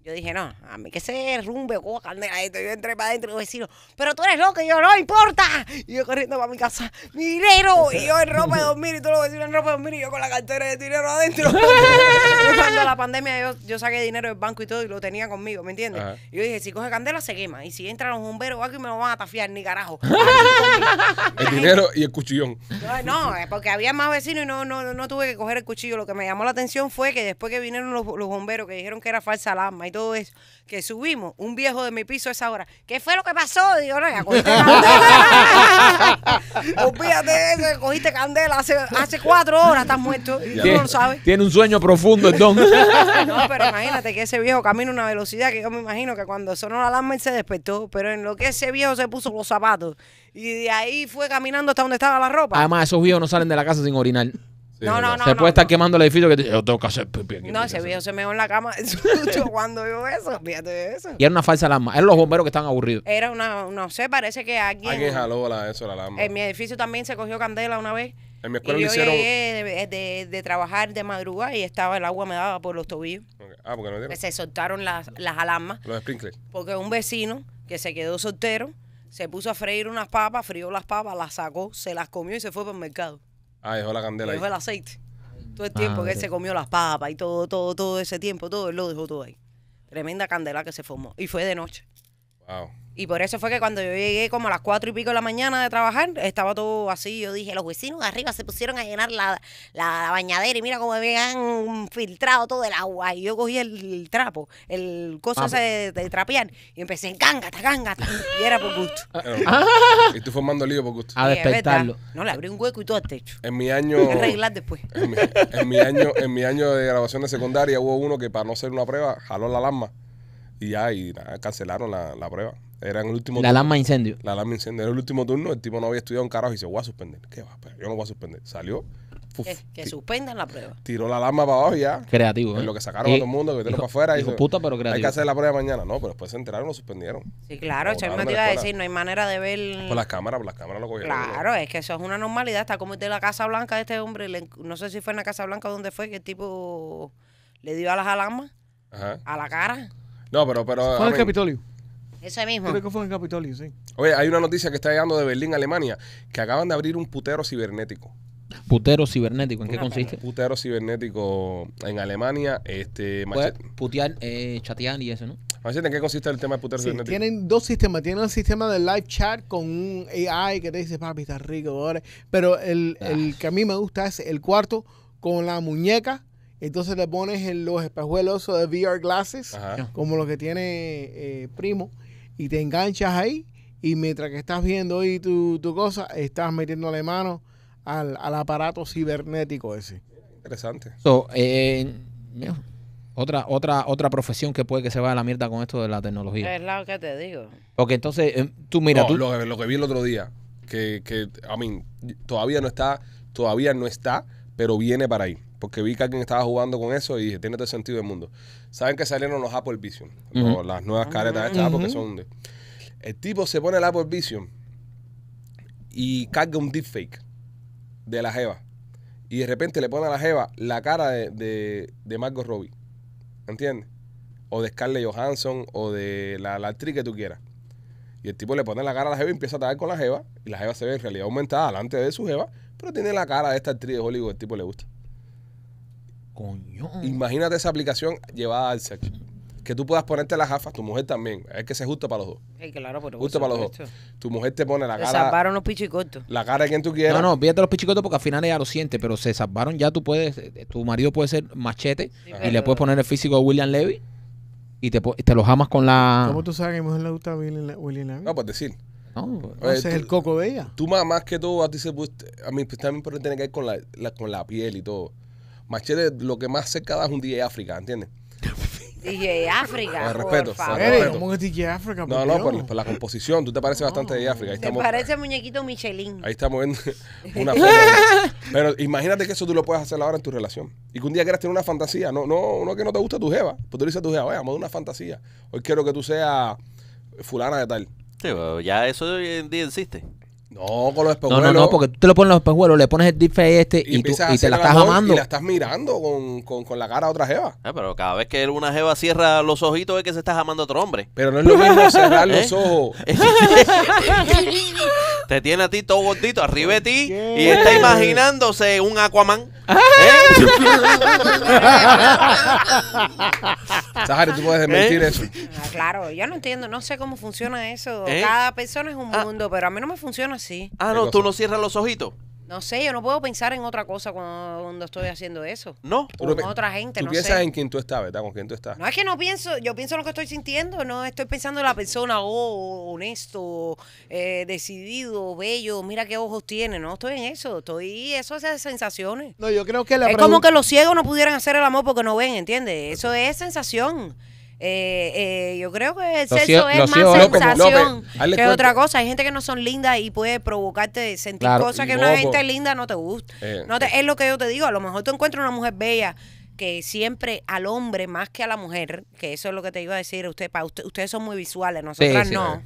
Yo dije, no, a mí que se rumbe, oh, candela esto. Yo entré para adentro y los vecinos, pero tú eres loco, y yo, no importa. Y yo corriendo para mi casa, mi dinero, y yo en ropa de dormir, y todos los vecinos en ropa de dormir, y yo con la cartera de dinero adentro. Cuando la pandemia yo, yo saqué dinero del banco y todo, y lo tenía conmigo, ¿me entiendes? Ajá. Y yo dije, si coge candela, se quema. Y si entran los bomberos o algo, me lo van a tafiar, ni carajo. El dinero y el cuchillón. No, no, porque había más vecinos y no, no, no tuve que coger el cuchillo. Lo que me llamó la atención fue que después que vinieron los, los bomberos, que dijeron que era falsa alarma y todo eso, que subimos, un viejo de mi piso a esa hora, ¿qué fue lo que pasó? Digo, no, cogiste candela. Olvídate de eso, cogiste candela hace, hace cuatro horas, estás muerto. Y tú no lo sabes. Tiene un sueño profundo entonces. No, pero imagínate que ese viejo camina a una velocidad que yo me imagino que cuando sonó la alarma él se despertó, pero en lo que ese viejo se puso los zapatos y de ahí fue caminando hasta donde estaba la ropa. Además, esos viejos no salen de la casa sin orinar. No, no, no. Se no, puede no, estar no. quemando el edificio que te, yo tengo que hacer pipi aquí. No, ese viejo se meó en la cama cuando vio eso. Fíjate de eso. Y era una falsa alarma. Eran los bomberos que estaban aburridos. Era una, no sé, parece que alguien. Alguien jaló la, eso, la alarma. En mi edificio también se cogió candela una vez. En mi escuela y yo le hicieron... llegué de, de, de trabajar de madrugada y estaba el agua me daba por los tobillos. Okay. Ah, porque no dieron. Se soltaron las, las alarmas. Los sprinklers. Porque un vecino que se quedó soltero se puso a freír unas papas, frió las papas, las sacó, se las comió y se fue para el mercado. Ah, dejó la candela ahí. Dejó el aceite. Todo el tiempo ah, que él se comió las papas y todo, todo, todo ese tiempo, todo, él lo dejó todo ahí. Tremenda candela que se formó. Y fue de noche. Wow. Y por eso fue que cuando yo llegué como a las cuatro y pico de la mañana de trabajar, estaba todo así. Yo dije, los vecinos de arriba se pusieron a llenar la, la bañadera y mira cómo habían filtrado todo el agua. Y yo cogí el trapo, el coso ese de, de trapear y empecé en cángata, cángata. Y era por gusto. Y tú formando lío por gusto. A despertarlo. No, le abrí un hueco y todo al techo. En mi año... Hay que arreglar después. En mi, en mi año, en mi año de grabación de secundaria hubo uno que para no hacer una prueba jaló la alarma. Y ya, y nada, cancelaron la, la prueba. Era en el último turno. La alarma incendio. La alarma incendio. Era el último turno, el tipo no había estudiado un carajo y se voy a suspender. ¿Qué va? Yo no voy a suspender. Salió. Uf, que, que suspendan la prueba. Tiró la alarma para abajo y ya. Creativo. ¿Eh? En lo que sacaron eh, a todo el mundo, que tiró para afuera. Hijo y se, puta, pero creativo. Hay que hacer la prueba mañana. No, pero después se enteraron y lo suspendieron. Sí, claro. Yo me iba a decir, no hay manera de ver. Por las cámaras, por las cámaras lo cogieron. Claro, ¿no? Es que eso es una normalidad. Está como el de la Casa Blanca de este hombre. Le, no sé si fue en la Casa Blanca donde fue que el tipo le dio a las alarmas. Ajá. A la cara. No, pero... pero fue en el Capitolio. Eso mismo. Creo que fue en el Capitolio, sí. Oye, hay una noticia que está llegando de Berlín, Alemania, que acaban de abrir un putero cibernético. ¿Putero cibernético? ¿En una qué consiste? Putero cibernético en Alemania, este... Machete. Putear, eh, chatear y eso, ¿no? Machete, ¿en qué consiste el tema de putero sí, cibernético? Tienen dos sistemas. Tienen el sistema de live chat con un A I que te dice, papi, estás rico ahora. Pero el, ah. el que a mí me gusta es el cuarto con la muñeca. Entonces le pones en los espejuelos de V R glasses, ajá, como los que tiene eh, Primo, y te enganchas ahí. Y mientras que estás viendo ahí tu, tu cosa, estás metiéndole mano al, al aparato cibernético ese. Interesante. So, eh, mira, otra, otra, otra profesión que puede que se vaya a la mierda con esto de la tecnología. Es lo que te digo. Porque entonces, eh, tú mira... No, tú... Lo, lo que vi el otro día, que, que a mí, todavía no está, todavía no está, pero viene para ahí. Porque vi que alguien estaba jugando con eso y dije, tiene todo el sentido del mundo. ¿Saben que salieron los Apple Vision? Uh -huh. los, las nuevas caretas de esta uh -huh. Apple que son... de El tipo se pone el Apple Vision y carga un deepfake de la jeva. Y de repente le pone a la jeva la cara de, de, de Margot Robbie. ¿Entiendes? O de Scarlett Johansson o de la, la actriz que tú quieras. Y el tipo le pone la cara a la jeva y empieza a tratar con la jeva. Y la jeva se ve en realidad aumentada delante de su jeva, pero tiene la cara de esta actriz de Hollywood que el tipo le gusta. Coño. Imagínate esa aplicación llevada al sexo. Que tú puedas ponerte las gafas, tu mujer también. Es que se ajusta para los dos. Hey, claro, pero justo para los dos. Esto. Tu mujer te pone la cara. Se salvaron los pichicotos. La cara de quien tú quieras. No, no, fíjate los pichicotos porque al final ella lo siente, pero se salvaron ya. Tú puedes, tu marido puede ser Machete sí, y le puedes poner el físico de William Levy y te, te los amas con la. ¿Cómo tú sabes que a mi mujer le gusta William, William Levy? No, pues decir. No, pues, ese es el coco de ella. Tú más, más que todo, a ti se a mí pues, también pero tiene que ver con la, la, con la piel y todo. Machete, lo que más cerca da es un D J África, ¿entiendes? D J África, por respeto, favor. Hey, ¿cómo es D J África? No, no, por, por la composición. Tú te pareces oh, bastante D J África. Te parece a muñequito Michelin. Ahí estamos viendo una foto. Pero imagínate que eso tú lo puedes hacer ahora en tu relación. Y que un día quieras tener una fantasía. No, no, no que no te gusta tu jeva. Pues tú le dices a tu jeva, oye, vamos a una fantasía. Hoy quiero que tú seas fulana de tal. Sí, pero ya eso hoy en día existe. No, con los espejuelos. No, no, no, porque tú te lo pones los espejuelos, le pones el deepfake este y, y, tú, y te la estás amando. Y la estás mirando con, con, con la cara a otra jeva. Ah, pero cada vez que una jeva cierra los ojitos es que se está amando a otro hombre. Pero no es lo mismo cerrar ¿Eh? los ojos. Te tiene a ti todo gordito, arriba de ti yeah. y está imaginándose un Aquaman. Zajaris, ¿Eh? tú puedes desmentir ¿Eh? eso. Ah, claro, yo no entiendo, no sé cómo funciona eso. ¿Eh? Cada persona es un ah. mundo, pero a mí no me funciona así. Ah, no, tú no cierras los ojitos. No sé, yo no puedo pensar en otra cosa cuando, cuando estoy haciendo eso. No, o con otra gente, no sé. Tú piensas en quién tú estás, ¿verdad? Con quién tú estás. No es que no pienso, yo pienso en lo que estoy sintiendo, no estoy pensando en la persona, oh, honesto, eh, decidido, bello, mira qué ojos tiene, no estoy en eso, estoy, eso es sensaciones. No, yo creo que la es como que los ciegos no pudieran hacer el amor porque no ven, ¿entiendes? Eso es sensación. Eh, eh, yo creo que el sexo es más sensación que otra cosa. Hay gente que no son lindas y puede provocarte sentir cosas que una gente linda no te gusta. No te, es lo que yo te digo. A lo mejor tú encuentras una mujer bella que siempre al hombre más que a la mujer, que eso es lo que te iba a decir. Usted, pa, usted, ustedes son muy visuales, nosotras no.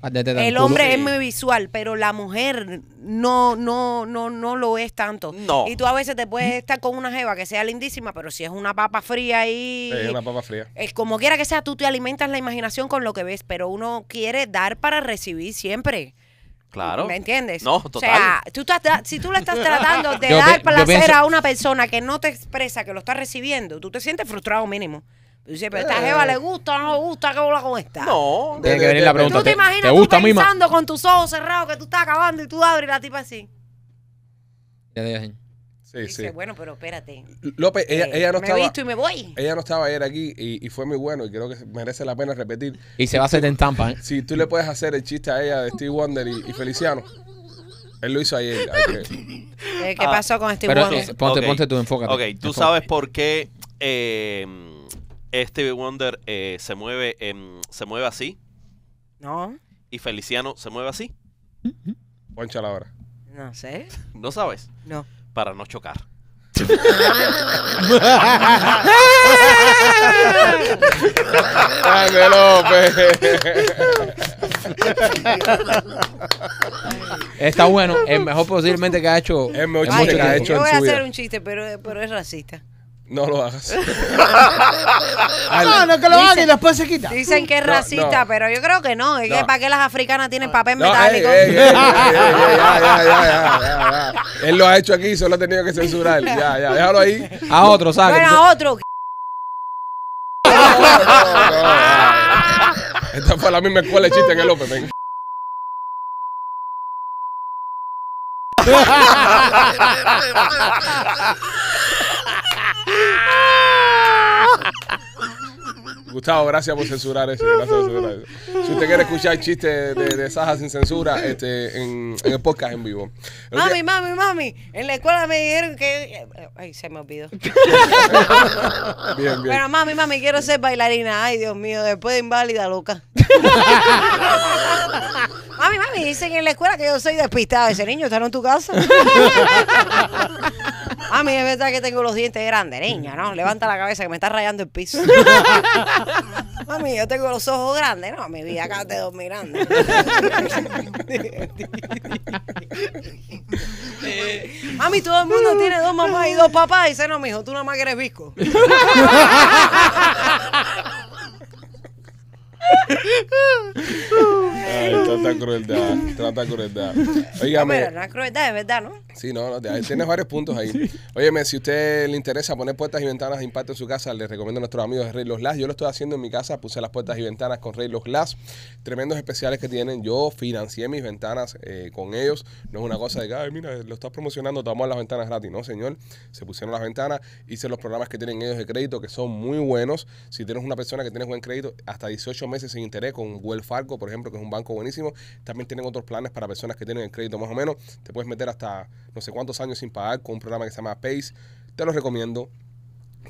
El hombre es muy visual, pero la mujer no, no, no, no lo es tanto. No. Y tú a veces te puedes estar con una jeva que sea lindísima, pero si es una papa fría ahí. Sí, es una papa fría. Es como quiera que sea, tú te alimentas la imaginación con lo que ves, pero uno quiere dar para recibir siempre. Claro. ¿Me entiendes? No, total. O sea, tú estás, si tú le estás tratando de dar placer a una persona que no te expresa que lo está recibiendo, tú te sientes frustrado mínimo. Dice, pero esta jeva le gusta o no le gusta, ¿qué bola con esta? No, tiene que venir la pregunta. Tú te imaginas tú pensando con tus ojos cerrados que tú estás acabando y tú abres la tipa así. Sí, sí. Bueno, pero espérate. López, ella no estaba. Me he visto y me voy. Ella no estaba ayer aquí y fue muy bueno y creo que merece la pena repetir. Y se va a hacer en Tampa, ¿eh? Sí, tú le puedes hacer el chiste a ella de Stevie Wonder y Feliciano. Él lo hizo ayer. ¿Qué pasó con Stevie Wonder? Ponte, ponte tú, enfócate. Ok, tú sabes por qué. Eh. Stevie Wonder eh, se mueve eh, se mueve así. No. Y Feliciano se mueve así. Poncha la hora. No sé. ¿No sabes? No. Para no chocar. ¡Grande López! Está bueno. El mejor posiblemente que ha hecho. El mejor chiste que ha hecho. Yo voy a hacer un chiste, pero, pero es racista. No lo hagas. No, no que lo hagan y después se quita. Dicen que es no, racista, no. pero yo creo que no. Es no. que para qué las africanas tienen papel no, metálico. Ey, ey, ey, ey, ey, ya, ya, ya, ya, ya. Él lo ha hecho aquí, solo ha tenido que censurar. Ya, ya, déjalo ahí. A otro, sáquenlo. Bueno, a otro. No, no, no, no. Esta fue la misma escuela de chiste que López, ven. Gustavo, gracias por censurar eso. Gracias por censurar eso. Si usted quiere escuchar chistes de, de Saja sin censura, este, en, en el podcast en vivo. Pero mami, que... mami, mami. En la escuela me dijeron que... Ay, se me olvidó. Bien, bien. Pero mami, mami, quiero ser bailarina. Ay, Dios mío, después de inválida, loca. Mami, mami, dicen en la escuela que yo soy despistada. Ese niño está en tu casa. Mami, es verdad que tengo los dientes grandes, niña, ¿no? Levanta la cabeza que me está rayando el piso. Mami, yo tengo los ojos grandes, ¿no? Mi vida acá te dormí grande. Mami, todo el mundo tiene dos mamás y dos papás. Y dice, no, mijo, tú nada más que eres visco. Ay, trata crueldad, trata crueldad. Oígame, no, pero no es crueldad, es verdad, ¿no? Sí, no, no, tienes varios puntos ahí. Óyeme, si a usted le interesa poner puertas y ventanas de impacto en su casa, les recomiendo a nuestros amigos de Rey Los Glass. Yo lo estoy haciendo en mi casa, puse las puertas y ventanas con Rey Los Glass. Tremendos especiales que tienen. Yo financié mis ventanas eh, con ellos. No es una cosa de que, ay, mira, lo estás promocionando, te vamos a dar las ventanas gratis. No, señor, se pusieron las ventanas, hice los programas que tienen ellos de crédito, que son muy buenos. Si tienes una persona que tiene buen crédito, hasta dieciocho meses sin interés con Wells Fargo, por ejemplo, que es un banco buenísimo. También tienen otros planes para personas que tienen el crédito más o menos. Te puedes meter hasta no sé cuántos años sin pagar con un programa que se llama Pace. Te lo recomiendo.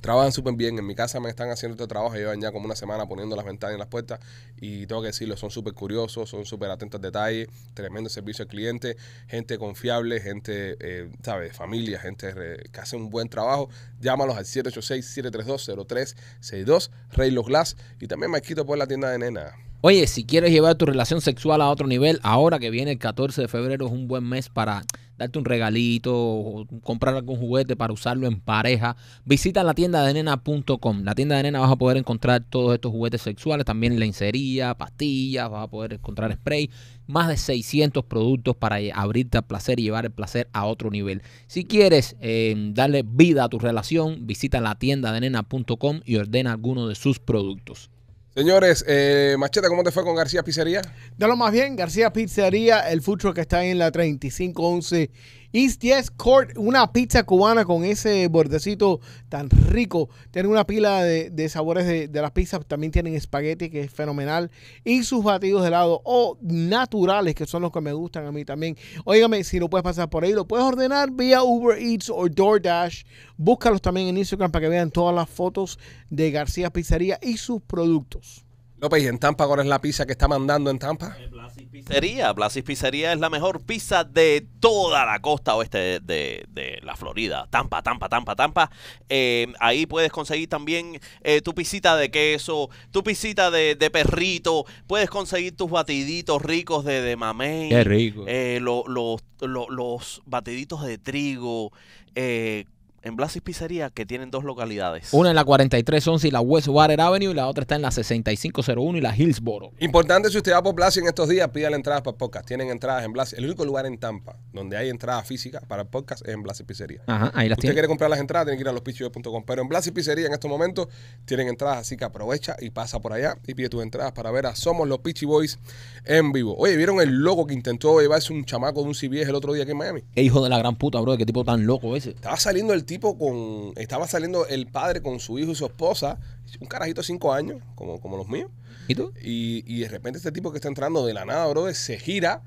Trabajan súper bien. En mi casa me están haciendo este trabajo. Llevan ya como una semana poniendo las ventanas y las puertas. Y tengo que decirlo, son súper curiosos, son súper atentos al detalle. Tremendo servicio al cliente. Gente confiable, gente, eh, ¿sabes? Familia, gente que hace un buen trabajo. Llámalos al siete ocho seis, siete tres dos, cero tres seis dos. Rey Los Glass. Y también me quito por la tienda de nena. Oye, si quieres llevar tu relación sexual a otro nivel, ahora que viene el catorce de febrero es un buen mes para darte un regalito o comprar algún juguete para usarlo en pareja. Visita la tienda de nena punto com. La tienda de nena vas a poder encontrar todos estos juguetes sexuales, también lencería, pastillas, vas a poder encontrar spray. Más de seiscientos productos para abrirte al placer y llevar el placer a otro nivel. Si quieres eh, darle vida a tu relación, visita la tienda de nena punto com y ordena alguno de sus productos. Señores, eh, Machete, ¿cómo te fue con García Pizzería? De lo más bien, García Pizzería, el food truck que está en la treinta y cinco once East diez Court, una pizza cubana con ese bordecito tan rico. Tienen una pila de, de sabores de, de las pizzas. También tienen espagueti, que es fenomenal. Y sus batidos de helado o oh, naturales, que son los que me gustan a mí también. Óigame, si no puedes pasar por ahí, lo puedes ordenar vía Uber Eats o DoorDash. Búscalos también en Instagram para que vean todas las fotos de García Pizzería y sus productos. López, ¿y en Tampa cuál es la pizza que está mandando en Tampa? Blas y Pizzería. Blas y Pizzería es la mejor pizza de toda la costa oeste de, de, de la Florida. Tampa, Tampa, Tampa, Tampa. Eh, ahí puedes conseguir también eh, tu pisita de queso, tu pisita de, de perrito. Puedes conseguir tus batiditos ricos de, de mamey. Qué rico. Eh, lo, lo, lo, los batiditos de trigo. Eh, En Blas y Pizzería, que tienen dos localidades. Una en la cuarenta y tres once y la West Water Avenue, y la otra está en la sesenta y cinco cero uno y la Hillsboro. Importante, si usted va por Blas y en estos días, pídale entradas para el podcast. Tienen entradas en Blas. El único lugar en Tampa donde hay entradas físicas para el podcast es en Blas y Pizzería. Ajá, ahí las si usted tiene. Quiere comprar las entradas, tiene que ir a los pichy boys punto com. Pero en Blas y Pizzería en estos momentos tienen entradas, así que aprovecha y pasa por allá y pide tus entradas para ver a Somos los Pichy Boys en vivo. Oye, ¿vieron el loco que intentó llevarse un chamaco de un C B S el otro día aquí en Miami? Qué hijo de la gran puta, bro. Qué tipo tan loco ese. Estaba saliendo el tipo con estaba saliendo el padre con su hijo y su esposa, un carajito de cinco años, como, como los míos. ¿Y tú? Y, y de repente este tipo que está entrando de la nada, brother, se gira,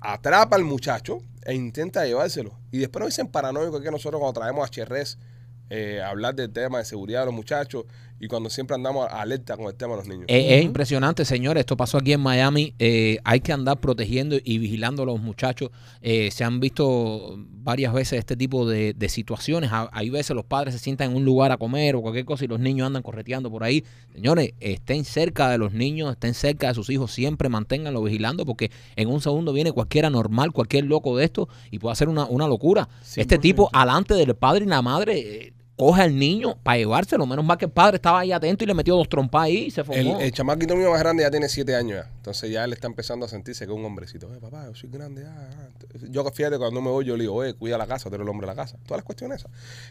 atrapa al muchacho e intenta llevárselo. Y después nos dicen paranoicos que nosotros cuando traemos a Cherrez eh, a hablar del tema de seguridad de los muchachos y cuando siempre andamos alerta con el tema de los niños. Es, es impresionante, señores. Esto pasó aquí en Miami. Eh, hay que andar protegiendo y vigilando a los muchachos. Eh, se han visto varias veces este tipo de, de situaciones. Hay veces los padres se sientan en un lugar a comer o cualquier cosa y los niños andan correteando por ahí. Señores, estén cerca de los niños, estén cerca de sus hijos. Siempre manténganlo vigilando porque en un segundo viene cualquier anormal, cualquier loco de esto y puede hacer una, una locura. cien por ciento. Este tipo, alante del padre y la madre... Eh, coge al niño para llevárselo. Menos mal que el padre estaba ahí atento y le metió dos trompas ahí y se formó. El, el chamaquito mío más grande ya tiene siete años ya. Entonces ya él está empezando a sentirse que es un hombrecito. Eh, papá, yo soy grande. Ah, ah. Yo, fíjate, cuando me voy yo le digo, eh, cuida la casa, tú eres el hombre de la casa. Todas las cuestiones esas.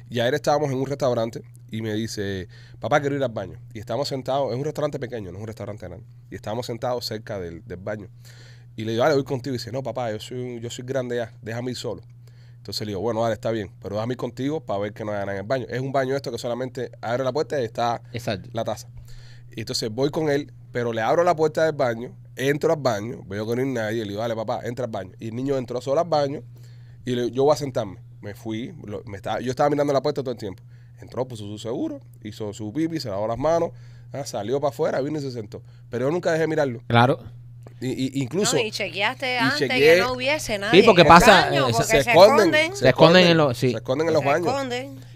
Y ayer estábamos en un restaurante y me dice, papá, quiero ir al baño. Y estábamos sentados, es un restaurante pequeño, no es un restaurante grande. Y estábamos sentados cerca del, del baño. Y le digo, dale, voy contigo. Y dice, no, papá, yo soy, yo soy grande ya, déjame ir solo. Entonces le digo, bueno, dale, está bien, pero déjame ir contigo para ver que no hay nada en el baño. Es un baño esto que solamente abre la puerta y está Exacto. la taza. Y entonces voy con él, pero le abro la puerta del baño, entro al baño, veo que no hay nadie, le digo, dale, papá, entra al baño. Y el niño entró solo al baño y le digo, yo voy a sentarme. Me fui, lo, me estaba, yo estaba mirando la puerta todo el tiempo. Entró, puso su seguro, hizo su pipi, se lavó las manos, ah, salió para afuera, vino y se sentó. Pero yo nunca dejé mirarlo. Claro. Y, y, incluso, no, y chequeaste antes y chequeé, que no hubiese nadie. Sí, porque pasa. Baño, porque se, se, esconden, esconden, se esconden. En los, sí. Se esconden en los se baños.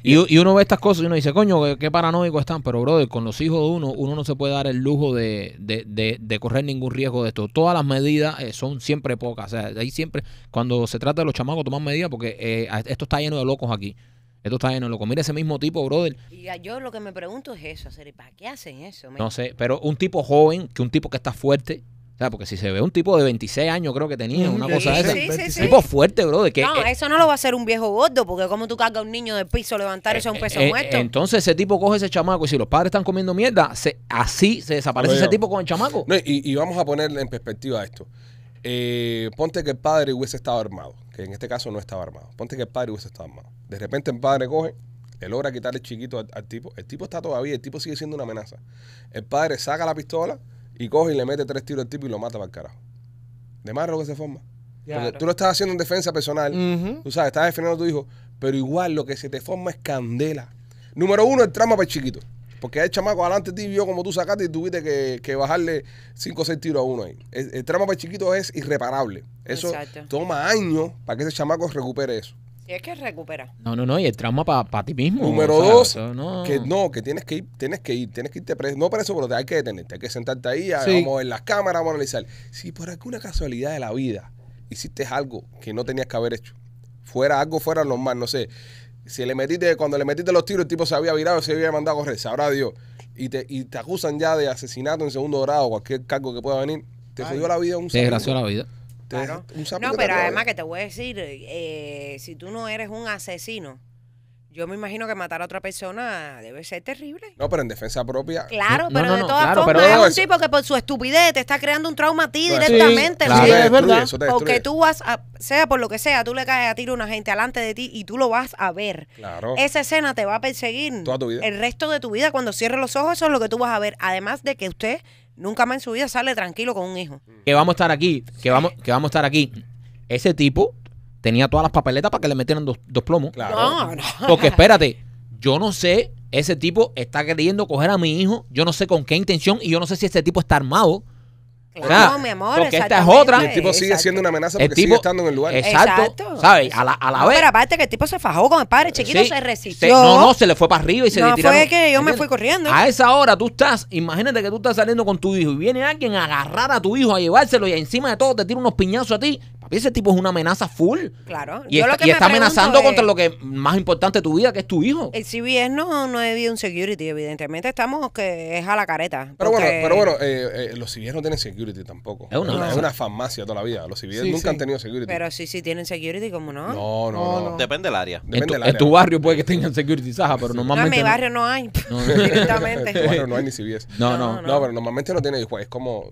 Y, y uno ve estas cosas y uno dice, coño, qué, qué paranoico están. Pero, brother, con los hijos de uno, uno no se puede dar el lujo de, de, de, de correr ningún riesgo de esto. Todas las medidas eh, son siempre pocas. O sea, ahí siempre, cuando se trata de los chamacos, toman medidas porque eh, esto está lleno de locos aquí. Esto está lleno de locos. Mira ese mismo tipo, brother. Y yo lo que me pregunto es eso, ¿para qué hacen eso? No sé, pero un tipo joven, que un tipo que está fuerte. O sea, porque si se ve un tipo de veintiséis años, creo que tenía, una cosa de esa. Sí, sí, sí. Tipo fuerte, bro. De que, no, eh, eso no lo va a hacer un viejo gordo, porque como tú cargas a un niño del piso, levantar eso a un peso eh, muerto. Entonces ese tipo coge ese chamaco y si los padres están comiendo mierda, se, así se desaparece Oye, ese tipo con el chamaco. No, y, y vamos a ponerle en perspectiva esto. Eh, ponte que el padre hubiese estado armado, que en este caso no estaba armado. Ponte que el padre hubiese estado armado. De repente el padre coge, le logra quitarle el chiquito al, al tipo. El tipo está todavía, el tipo sigue siendo una amenaza. El padre saca la pistola, y coge y le mete tres tiros al tipo y lo mata para el carajo. De más lo que se forma. Porque claro. tú lo estás haciendo en defensa personal. Uh-huh. Tú sabes, estás defendiendo a tu hijo. Pero igual lo que se te forma es candela. Número uno, el trauma para el chiquito. Porque el chamaco adelante de ti vio como tú sacaste y tuviste que, que bajarle cinco o seis tiros a uno ahí. El, el trauma para el chiquito es irreparable. Eso Exacto. toma años para que ese chamaco recupere eso. Y es que recupera. No, no, no, y el trauma para pa ti mismo. Número o sea, dos, eso, no. que no, que tienes que ir, tienes que ir, tienes que irte preso. No para eso, pero te hay que detenerte, hay que sentarte ahí, sí. a, vamos a ver las cámaras, vamos a analizar. Si por alguna casualidad de la vida hiciste algo que no tenías que haber hecho, fuera algo fuera normal, no sé, si le metiste, cuando le metiste los tiros, el tipo se había virado, se había mandado a correr, sabrá Dios, y te, y te acusan ya de asesinato en segundo grado, cualquier cargo que pueda venir, te jodió la vida un segundo. Te desgració la vida. Claro. No, pero además que te voy a decir, eh, si tú no eres un asesino, yo me imagino que matar a otra persona debe ser terrible. No, pero en defensa propia. Claro, pero no, no, de todas claro, formas es un eso. tipo que por su estupidez te está creando un trauma a ti no, directamente. Sí, claro, ¿sí? Destruye, es verdad. Porque tú vas a, sea por lo que sea, tú le caes a tiro a una gente delante de ti y tú lo vas a ver. Claro. Esa escena te va a perseguir toda tu vida. El resto de tu vida. Cuando cierres los ojos, eso es lo que tú vas a ver. Además de que usted nunca más en su vida sale tranquilo con un hijo. Que vamos a estar aquí, que vamos, que vamos a estar aquí. Ese tipo tenía todas las papeletas para que le metieran dos, dos plomos. Claro. No, no. Porque espérate, yo no sé, ese tipo está queriendo coger a mi hijo, yo no sé con qué intención y yo no sé si ese tipo está armado. Claro, o sea, no, mi amor, porque esta es otra. Y el tipo sigue exacto. siendo una amenaza porque el tipo, sigue estando en el lugar. Exacto, exacto. ¿sabes? A la, a la no, vez. Pero aparte que el tipo se fajó con el padre, chiquito sí, se resistió. Se, no, no, se le fue para arriba y se no, le tiraron. No, fue que yo me fui corriendo. A esa hora tú estás, imagínate que tú estás saliendo con tu hijo y viene alguien a agarrar a tu hijo, a llevárselo y encima de todo te tira unos piñazos a ti. Papi, ese tipo es una amenaza full. Claro. Y, yo está, lo que y está amenazando es, contra lo que más importante de tu vida, que es tu hijo. El C B S no, no es un security, evidentemente estamos que es a la careta. Pero bueno, pero bueno eh, eh, los C B S no tienen security. Tampoco. Es una, no. es una farmacia toda la vida. Los civiles sí, nunca sí. han tenido security. Pero sí, sí tienen security, ¿cómo no? No, no, no. no. Depende del área. Depende en, tu, del área. En tu barrio puede que tengan security, Saja, pero normalmente. No, en mi barrio no, no hay. No, no. Directamente. En tu barrio no hay ni civiles. No, no. No, no. no, pero normalmente no tiene. Es como.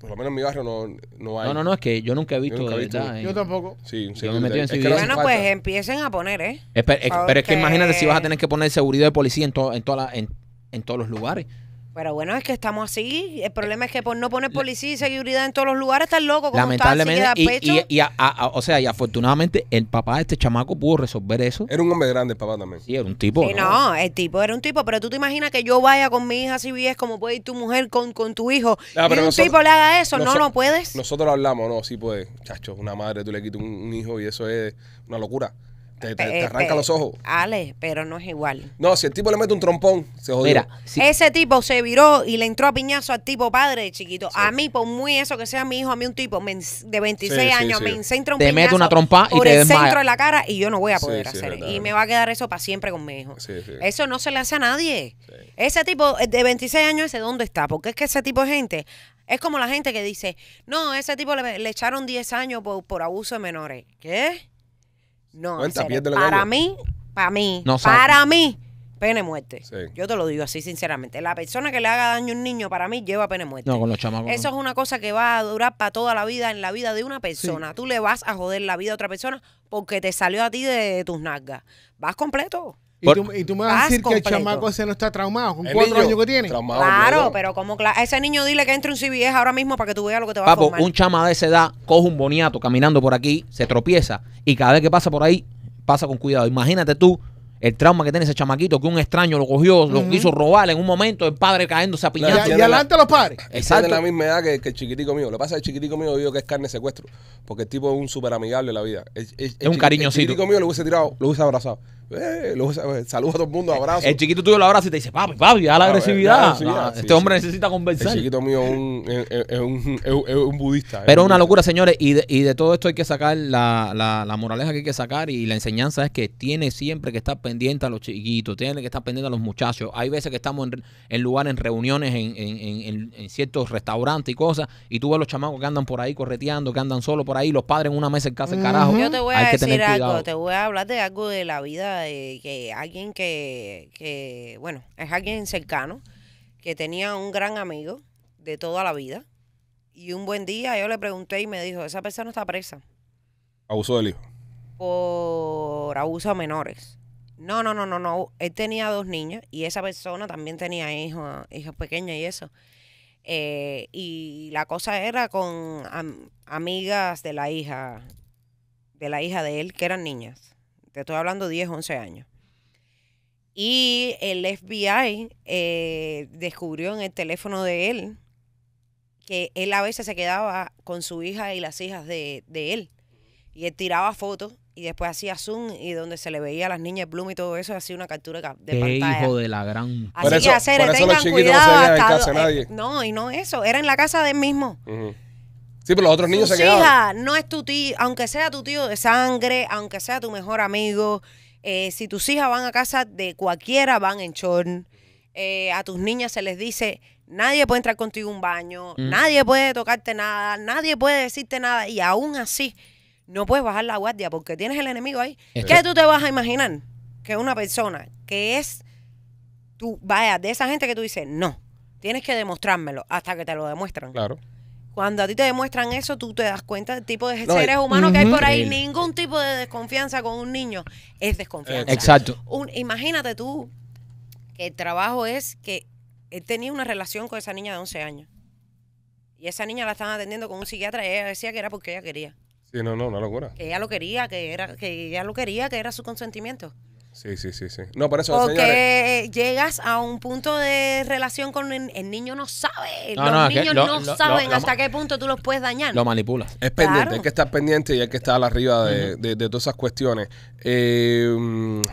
Por lo menos en mi barrio no, no hay. No, no, no. Es que yo nunca he visto. Yo, nunca he visto, verdad, yo tampoco. Sí, un security. Yo me metí en civiles. Bueno, pues empiecen a poner, ¿eh? Es, pero, es, pero es que imagínate si vas a tener que poner seguridad de policía en, to, en, toda la, en, en todos los lugares. Pero bueno, es que estamos así. El problema es que por no poner policía y seguridad en todos los lugares, estás loco. Como lamentablemente, está, y, pecho. y, y a, a, a, o sea, y afortunadamente el papá de este chamaco pudo resolver eso. Era un hombre grande el papá también. Sí, era un tipo. Sí, ¿no? no, el tipo era un tipo. Pero tú te imaginas que yo vaya con mi hija, si bien como puede ir tu mujer con, con tu hijo, no, y un nosotros, tipo le haga eso. Nosotros, no, no puedes. Nosotros hablamos, no, sí puede. Chacho, una madre, tú le quitas un, un hijo y eso es una locura. Te, te, te arranca los ojos. Ale, pero no es igual. No, si el tipo le mete un trompón, se jodió. Mira, si ese tipo se viró y le entró a piñazo al tipo padre de chiquito. Sí. A mí, por muy eso que sea mi hijo, a mí un tipo de veintiséis sí, años sí, sí. me encentra un te piñazo mete una trompa por y te el desmaya. Centro de la cara y yo no voy a poder sí, sí, hacer verdad, y me va a quedar eso para siempre con mi hijo. Sí, sí. Eso no se le hace a nadie. Sí. Ese tipo de veintiséis años, ¿ese dónde está? Porque es que ese tipo de gente... Es como la gente que dice, no, ese tipo le, le echaron diez años por, por abuso de menores. ¿Qué? No, Cuenta, para mí, para mí, no para mí, pena de muerte. Sí. Yo te lo digo así, sinceramente. La persona que le haga daño a un niño, para mí, lleva pena de muerte. No, con los chamacos. Eso es una cosa que va a durar para toda la vida en la vida de una persona. Sí. Tú le vas a joder la vida a otra persona porque te salió a ti de, de tus nalgas. Vas completo. ¿Y tú, y tú me vas a decir completo. que el chamaco ese no está traumado con cuatro años que tiene. Traumado, claro, claro, pero como a ese niño dile que entre un C B S ahora mismo para que tú veas lo que te va Papo, a formar. Un chama de esa edad coge un boniato caminando por aquí, se tropieza y cada vez que pasa por ahí, pasa con cuidado. Imagínate tú el trauma que tiene ese chamaquito, que un extraño lo cogió, uh-huh. lo quiso robar en un momento, el padre cayéndose a piñazo. Y, y adelante los padres. Exacto. Tiene la misma edad que, que el chiquitico mío. Lo que pasa es que el chiquitico mío digo que es carne de secuestro, porque el tipo es un súper amigable en la vida. El, el, es el un cariñosito. El chiquitico mío lo hubiese tirado, lo hubiese abrazado. Eh, lo, saludos a todo el mundo, abrazo. El, el chiquito tuyo lo abraza y te dice, papi, papi, ya la a agresividad. Ver, ya, ah, sí, este sí, hombre sí. necesita conversar. El chiquito mío es un, es, es un, es, es un budista. Pero es una locura, señores. Y de, y de todo esto hay que sacar la, la, la moraleja que hay que sacar. Y la enseñanza es que tiene siempre que estar pendiente a los chiquitos, tiene que estar pendiente a los muchachos. Hay veces que estamos en, en lugares, en reuniones, en, en, en, en ciertos restaurantes y cosas. Y tú ves los chamacos que andan por ahí correteando, que andan solos por ahí. Los padres en una mesa en casa del carajo. Yo te voy a decir algo, te voy a hablar de algo de la vida. De que alguien que, que, bueno, es alguien cercano, que tenía un gran amigo de toda la vida. Y un buen día yo le pregunté y me dijo, esa persona está presa. ¿Abuso del hijo? Por abuso a menores. No, no, no, no, no. Él tenía dos niñas y esa persona también tenía hijos, hijos pequeños y eso. Eh, y la cosa era con am amigas de la hija, de la hija de él, que eran niñas. Te estoy hablando diez, once años. Y el F B I eh, descubrió en el teléfono de él que él a veces se quedaba con su hija y las hijas de, de él. Y él tiraba fotos y después hacía zoom y donde se le veía a las niñas Bloom y todo eso, hacía una captura de Qué pantalla. hijo de la gran... Así eso, que hacer, por eso tengan los cuidado. No, en casa, nadie. Eh, no, y no eso. Era en la casa de él mismo. Uh-huh. Sí, pero los otros niños se quedaban. Hija, no es tu tío, aunque sea tu tío de sangre, aunque sea tu mejor amigo, eh, si tus hijas van a casa de cualquiera, van en short. Eh, a tus niñas se les dice, nadie puede entrar contigo a un baño, mm. nadie puede tocarte nada, nadie puede decirte nada, y aún así no puedes bajar la guardia porque tienes el enemigo ahí. Esto. ¿Qué tú te vas a imaginar? Que una persona que es, tú, vaya, de esa gente que tú dices, no, tienes que demostrármelo hasta que te lo demuestran. Claro. Cuando a ti te demuestran eso, tú te das cuenta del tipo de no, seres humanos uh-huh. que hay por ahí. Ningún tipo de desconfianza con un niño es desconfianza. Exacto. Un, imagínate tú que el trabajo es que él tenía una relación con esa niña de once años. Y esa niña la estaban atendiendo con un psiquiatra y ella decía que era porque ella quería. Sí, no, no, una locura. Que ella lo quería, que, era, que ella lo quería, que era su consentimiento. Sí, sí, sí, sí. No, por eso, porque señores, llegas a un punto de relación con el, el niño no sabe. No, los no, niños que, lo, no lo, saben lo, hasta lo, qué punto tú los puedes dañar. Lo manipulas. Es pendiente, claro. hay que estar pendiente y hay que estar arriba de, uh-huh. de, de todas esas cuestiones. Eh,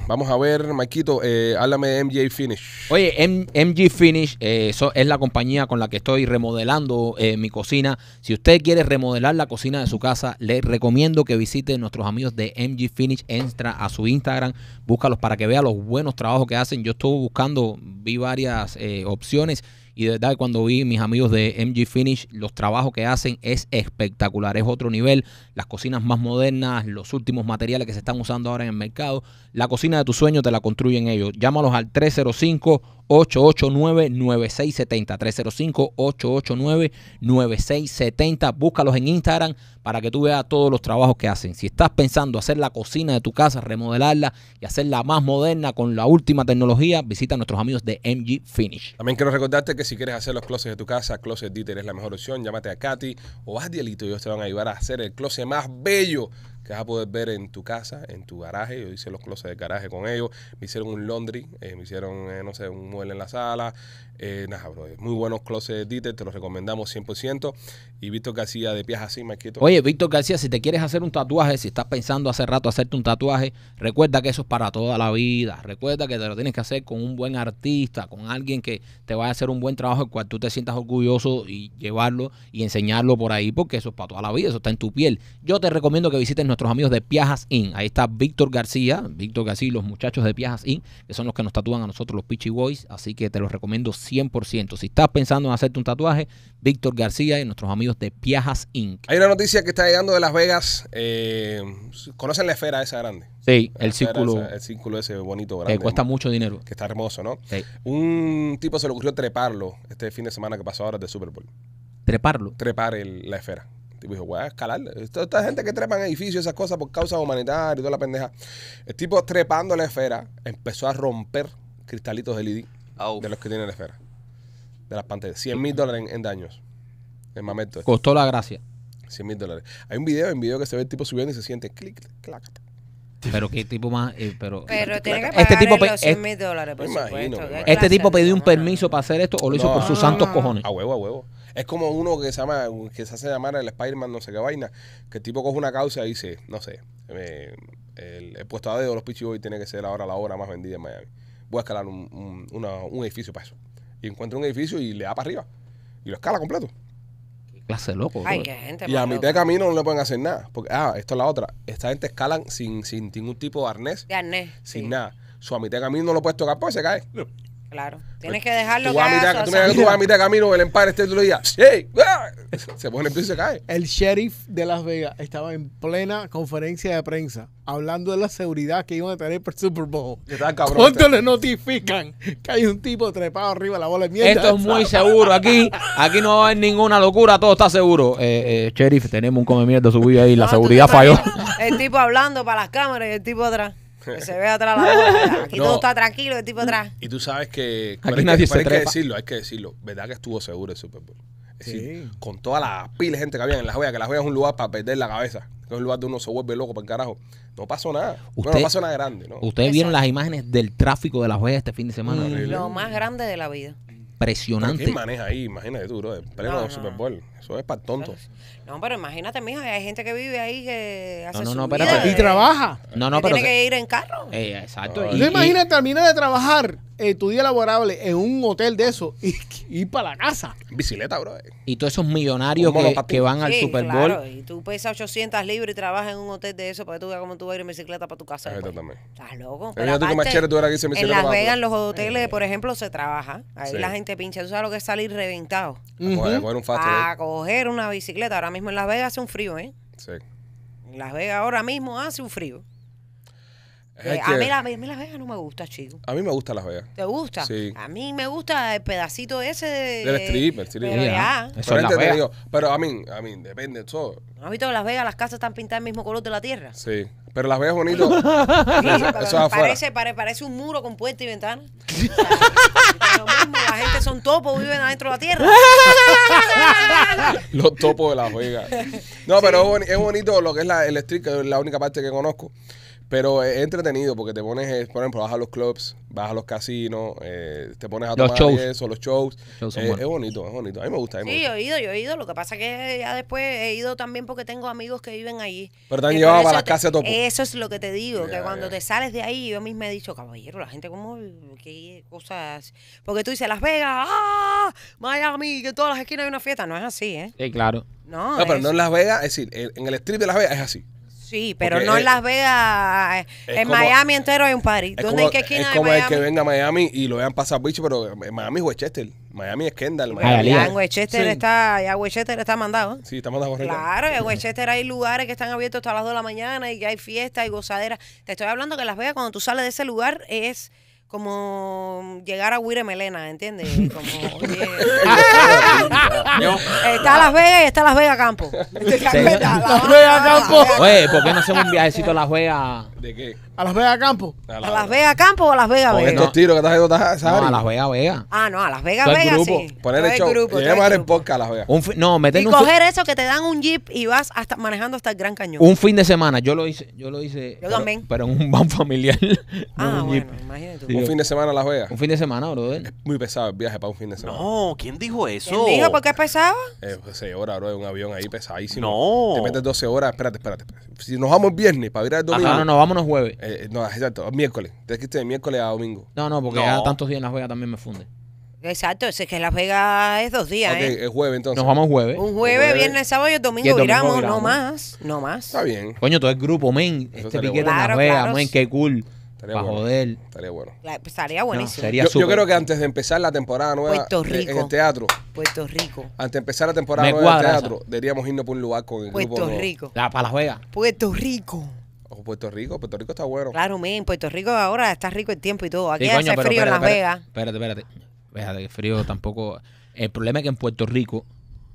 vamos a ver, Maikito, eh, háblame de M J Finish. Oye, M MJ Finish eh, so, es la compañía con la que estoy remodelando eh, mi cocina. Si usted quiere remodelar la cocina de su casa, le recomiendo que visite nuestros amigos de M J Finish. Entra a su Instagram, busca los para que vea los buenos trabajos que hacen. Yo estuve buscando, vi varias eh, opciones y de verdad cuando vi mis amigos de M J Finish, los trabajos que hacen es espectacular, es otro nivel. Las cocinas más modernas, los últimos materiales que se están usando ahora en el mercado. La cocina de tus sueños te la construyen ellos. Llámalos al tres cero cinco, ocho ocho nueve, nueve seis siete cero, tres cero cinco, ocho ocho nueve, nueve seis siete cero. Búscalos en Instagram para que tú veas todos los trabajos que hacen. Si estás pensando hacer la cocina de tu casa, remodelarla y hacerla más moderna con la última tecnología, visita a nuestros amigos de M J Finish. También quiero recordarte que si quieres hacer los closets de tu casa, Closet Dieter es la mejor opción. Llámate a Katy o a Dielito y ellos te van a ayudar a hacer el closet más bello que vas a poder ver en tu casa, en tu garaje. Yo hice los closets de garaje con ellos. Me hicieron un laundry, eh, me hicieron, eh, no sé, un mueble en la sala. Eh, nada, bro, muy buenos closets de Dieter, te los recomendamos cien por ciento. Y Víctor García de Piajas Inc, Marquito. Oye, Víctor García, si te quieres hacer un tatuaje, si estás pensando hace rato hacerte un tatuaje, recuerda que eso es para toda la vida. Recuerda que te lo tienes que hacer con un buen artista, con alguien que te vaya a hacer un buen trabajo, el cual tú te sientas orgulloso y llevarlo y enseñarlo por ahí, porque eso es para toda la vida, eso está en tu piel. Yo te recomiendo que visites nuestros amigos de Piajas Incorporated. Ahí está Víctor García, Víctor García y los muchachos de Piajas Incorporated, que son los que nos tatúan a nosotros, los Pichy Boys, así que te los recomiendo cien por ciento. Si estás pensando en hacerte un tatuaje, Víctor García y nuestros amigos de Piajas Incorporated. Hay una noticia que está llegando de Las Vegas. Eh, ¿Conocen la esfera esa grande? Sí, la el círculo. Esa, el círculo ese bonito, grande. Que cuesta mucho dinero. Que está hermoso, ¿no? Sí. Un tipo se le ocurrió treparlo este fin de semana que pasó ahora de Super Bowl. ¿Treparlo? Trepar el, la esfera. Y dijo, voy a escalar. Esta, esta gente que trepa en edificios, esas cosas por causas humanitarias y toda la pendeja. El tipo trepando la esfera empezó a romper cristalitos de L E D, oh, de los que tiene la esfera, de las pantallas. cien mil dólares en, en daños. En mamerto. Este. Costó la gracia. cien mil dólares. Hay un video, un video que se ve el tipo subiendo y se siente clic, clac. Pero qué tipo más. Eh, pero pero tiene que pagar este tipo los cien mil dólares, por supuesto. Imagino, este tipo pidió un permiso para hacer esto o lo hizo no, por sus no, santos no. cojones. A huevo, a huevo. Es como uno que se llama, que se hace llamar el Spider-Man, no sé qué vaina, que el tipo coge una causa y dice, no sé, eh, el, el puesto a dedo de los Pichy Boys tiene que ser ahora la obra más vendida en Miami. Voy a escalar un, un, una, un edificio para eso. Y encuentra un edificio y le da para arriba. Y lo escala completo. Clase loco. Ay, qué gente y a mitad de camino no le pueden hacer nada. Porque, ah, esto es la otra. Esta gente escalan sin, sin ningún tipo de arnés. De arnés. Sin sí. nada. So, a mitad de camino no lo puedes tocar porque se cae. No. Claro. Tienes que dejarlo tú caer. A mitad, tú me tú vas a mitad de camino, el empare este otro día. ¡Hey! ¡Ah! Se pone el piso y se cae. El sheriff de Las Vegas estaba en plena conferencia de prensa hablando de la seguridad que iban a tener por Super Bowl. ¿Cuánto le notifican que hay un tipo trepado arriba de la bola de mierda? Esto es muy seguro. Aquí aquí no va a haber ninguna locura. Todo está seguro. Eh, eh, sheriff, tenemos un come mierda subido ahí. La no, seguridad falló. El tipo hablando para las cámaras y el tipo atrás. Que se ve atrás la bola. Aquí no. todo está tranquilo, el tipo atrás. Y tú sabes que... Aquí nadie que, se trepa. Hay que decirlo, hay que decirlo. ¿Verdad que estuvo seguro el Super Bowl? Es sí. decir, con toda la pila de gente que había en Las Vegas, que Las Vegas es un lugar para perder la cabeza. Es un lugar donde uno se vuelve loco para el carajo. No pasó nada. Usted, no, no pasó nada grande. ¿No? Ustedes Exacto. vieron las imágenes del tráfico de Las Vegas este fin de semana. Mm, lo más grande de la vida. Impresionante. ¿Quién maneja ahí? Imagínate tú, bro. En pleno no, no. Super Bowl. Eso es para tontos. No, pero imagínate, mijo, hay gente que vive ahí que hace no, no, su no, vida. Espérate. Y trabaja. No, no, que pero tiene que ir en carro. Eh, exacto. No, y, ¿te imaginas terminar de trabajar eh, tu día laborable en un hotel de eso y ir para la casa? Bicicleta, bro. Y todos esos millonarios que, que van sí, al Super Bowl. Claro, y tú pesas ochocientos libras y trabajas en un hotel de eso para que tú veas cómo tú vas a ir en bicicleta para tu casa. Exacto, también. Estás loco. Pero pero aparte, machete, tú eres en Las Vegas, en los hoteles, eh. por ejemplo, se trabaja. Ahí sí. la gente pincha. Tú sabes lo que es salir reventado. Uh-huh. A coger un fast coger una bicicleta. Ahora mismo en Las Vegas hace un frío, ¿eh? Sí. En Las Vegas ahora mismo hace un frío. Eh, a, mí la, a mí Las Vegas no me gusta, chico. A mí me gusta Las Vegas. ¿Te gusta? Sí. A mí me gusta el pedacito ese de... Del strip, el strip. Pero ya. Eso pero, es digo, pero a mí, a mí, depende de todo. ¿No has visto que en Las Vegas las casas están pintadas del mismo color de la tierra? Sí. Pero Las Vegas es bonito. Sí, eso, eso es afuera. Parece, pare, parece un muro con puerta y ventana. O sea, lo mismo, la gente son topos, viven adentro de la tierra. Los topos de Las Vegas. No, sí. pero es, es bonito lo que es la, el strip, que es la única parte que conozco. Pero es entretenido porque te pones, por ejemplo, vas a los clubs, vas a los casinos, eh, te pones a los tomar shows. eso, los shows. shows eh, es bonito, es bonito. A mí me gusta. A mí sí, me gusta. yo he ido, yo he ido. Lo que pasa es que ya después he ido también porque tengo amigos que viven allí. Pero te han llevado para las casas de topo. Eso es lo que te digo, yeah, que cuando yeah. te sales de ahí, yo misma he dicho, caballero, la gente como, qué cosas. Porque tú dices, Las Vegas, ¡ah! Miami, que en todas las esquinas hay una fiesta. No es así, ¿eh? Sí, claro. No, no pero no en Las Vegas, es decir, en el strip de Las Vegas es así. Sí, pero porque no es, en Las Vegas, en como, Miami entero hay un party. ¿Dónde hay que esquina de Miami? Es como el que venga a Miami y lo vean pasar bicho, pero en Miami es Westchester, Miami es Kendall. Miami. Ya en Westchester sí. está, ya Westchester está mandado. Sí, está mandado. Claro, en Westchester hay lugares que están abiertos hasta las dos de la mañana y que hay fiestas y gozaderas. Te estoy hablando que en Las Vegas cuando tú sales de ese lugar es... como llegar a Huire Melena, ¿entiendes? Como, oye, Está Las Vegas y está Las Vegas Campo. Las Vegas Campo. Oye, ¿por qué no hacemos un viajecito a Las Vegas? ¿De qué? ¿A Las Vegas Campo? ¿A Las Vegas Campo o a Las Vegas Vegas? Estos tiros que estás haciendo, estás no, a Las Vegas Vegas. Ah, no, a Las Vegas Vegas sí. Poner el show. Llevar el podcast a Las Vegas. No, meter un. Y coger eso que te dan un jeep y vas hasta manejando hasta el Gran Cañón. Un fin de semana. Yo lo hice. Yo lo hice. Yo también. Pero en un van familiar. Ah, bueno, imagínate. Un fin de semana a Las Vegas. Un fin de semana, brother. Muy pesado el viaje para un fin de semana. No, ¿quién dijo eso? ¿Quién dijo por qué es pesado? Eh, doce horas, bro, un avión ahí pesadísimo. No. Te metes doce horas, espérate, espérate, espérate. Si nos vamos el viernes para ir al domingo. Ajá, no, no, vámonos jueves. Eh, no, exacto, miércoles. Tienes que irte de miércoles a domingo. No, no, porque no. Ya tantos días en Las Vegas también me funde. Exacto, es que Las Vegas es dos días, okay, ¿eh? Ok, es jueves entonces. Nos vamos jueves. Un jueves, jueves viernes, sábado y el domingo, y el domingo viramos, viramos, no más, no más. Está bien. Coño, todo el grupo, men. Eso este piquete en bueno. Las Vegas, claro, men, qué cool. Para bueno, joder. Estaría bueno. La, pues, estaría buenísimo. No, sería yo, yo creo que antes de empezar la temporada nueva de, en el teatro. Puerto Rico. Antes de empezar la temporada Me nueva del teatro, esa. deberíamos irnos por un lugar con el Puerto grupo. Puerto Rico. La, para Las Vegas. Puerto Rico. O Puerto Rico. Puerto Rico está bueno. Claro, men. Puerto Rico ahora está rico el tiempo y todo. Aquí sí, hace coño, pero, frío pero, en Las Vegas. Espérate, espérate. Fíjate que frío tampoco. El problema es que en Puerto Rico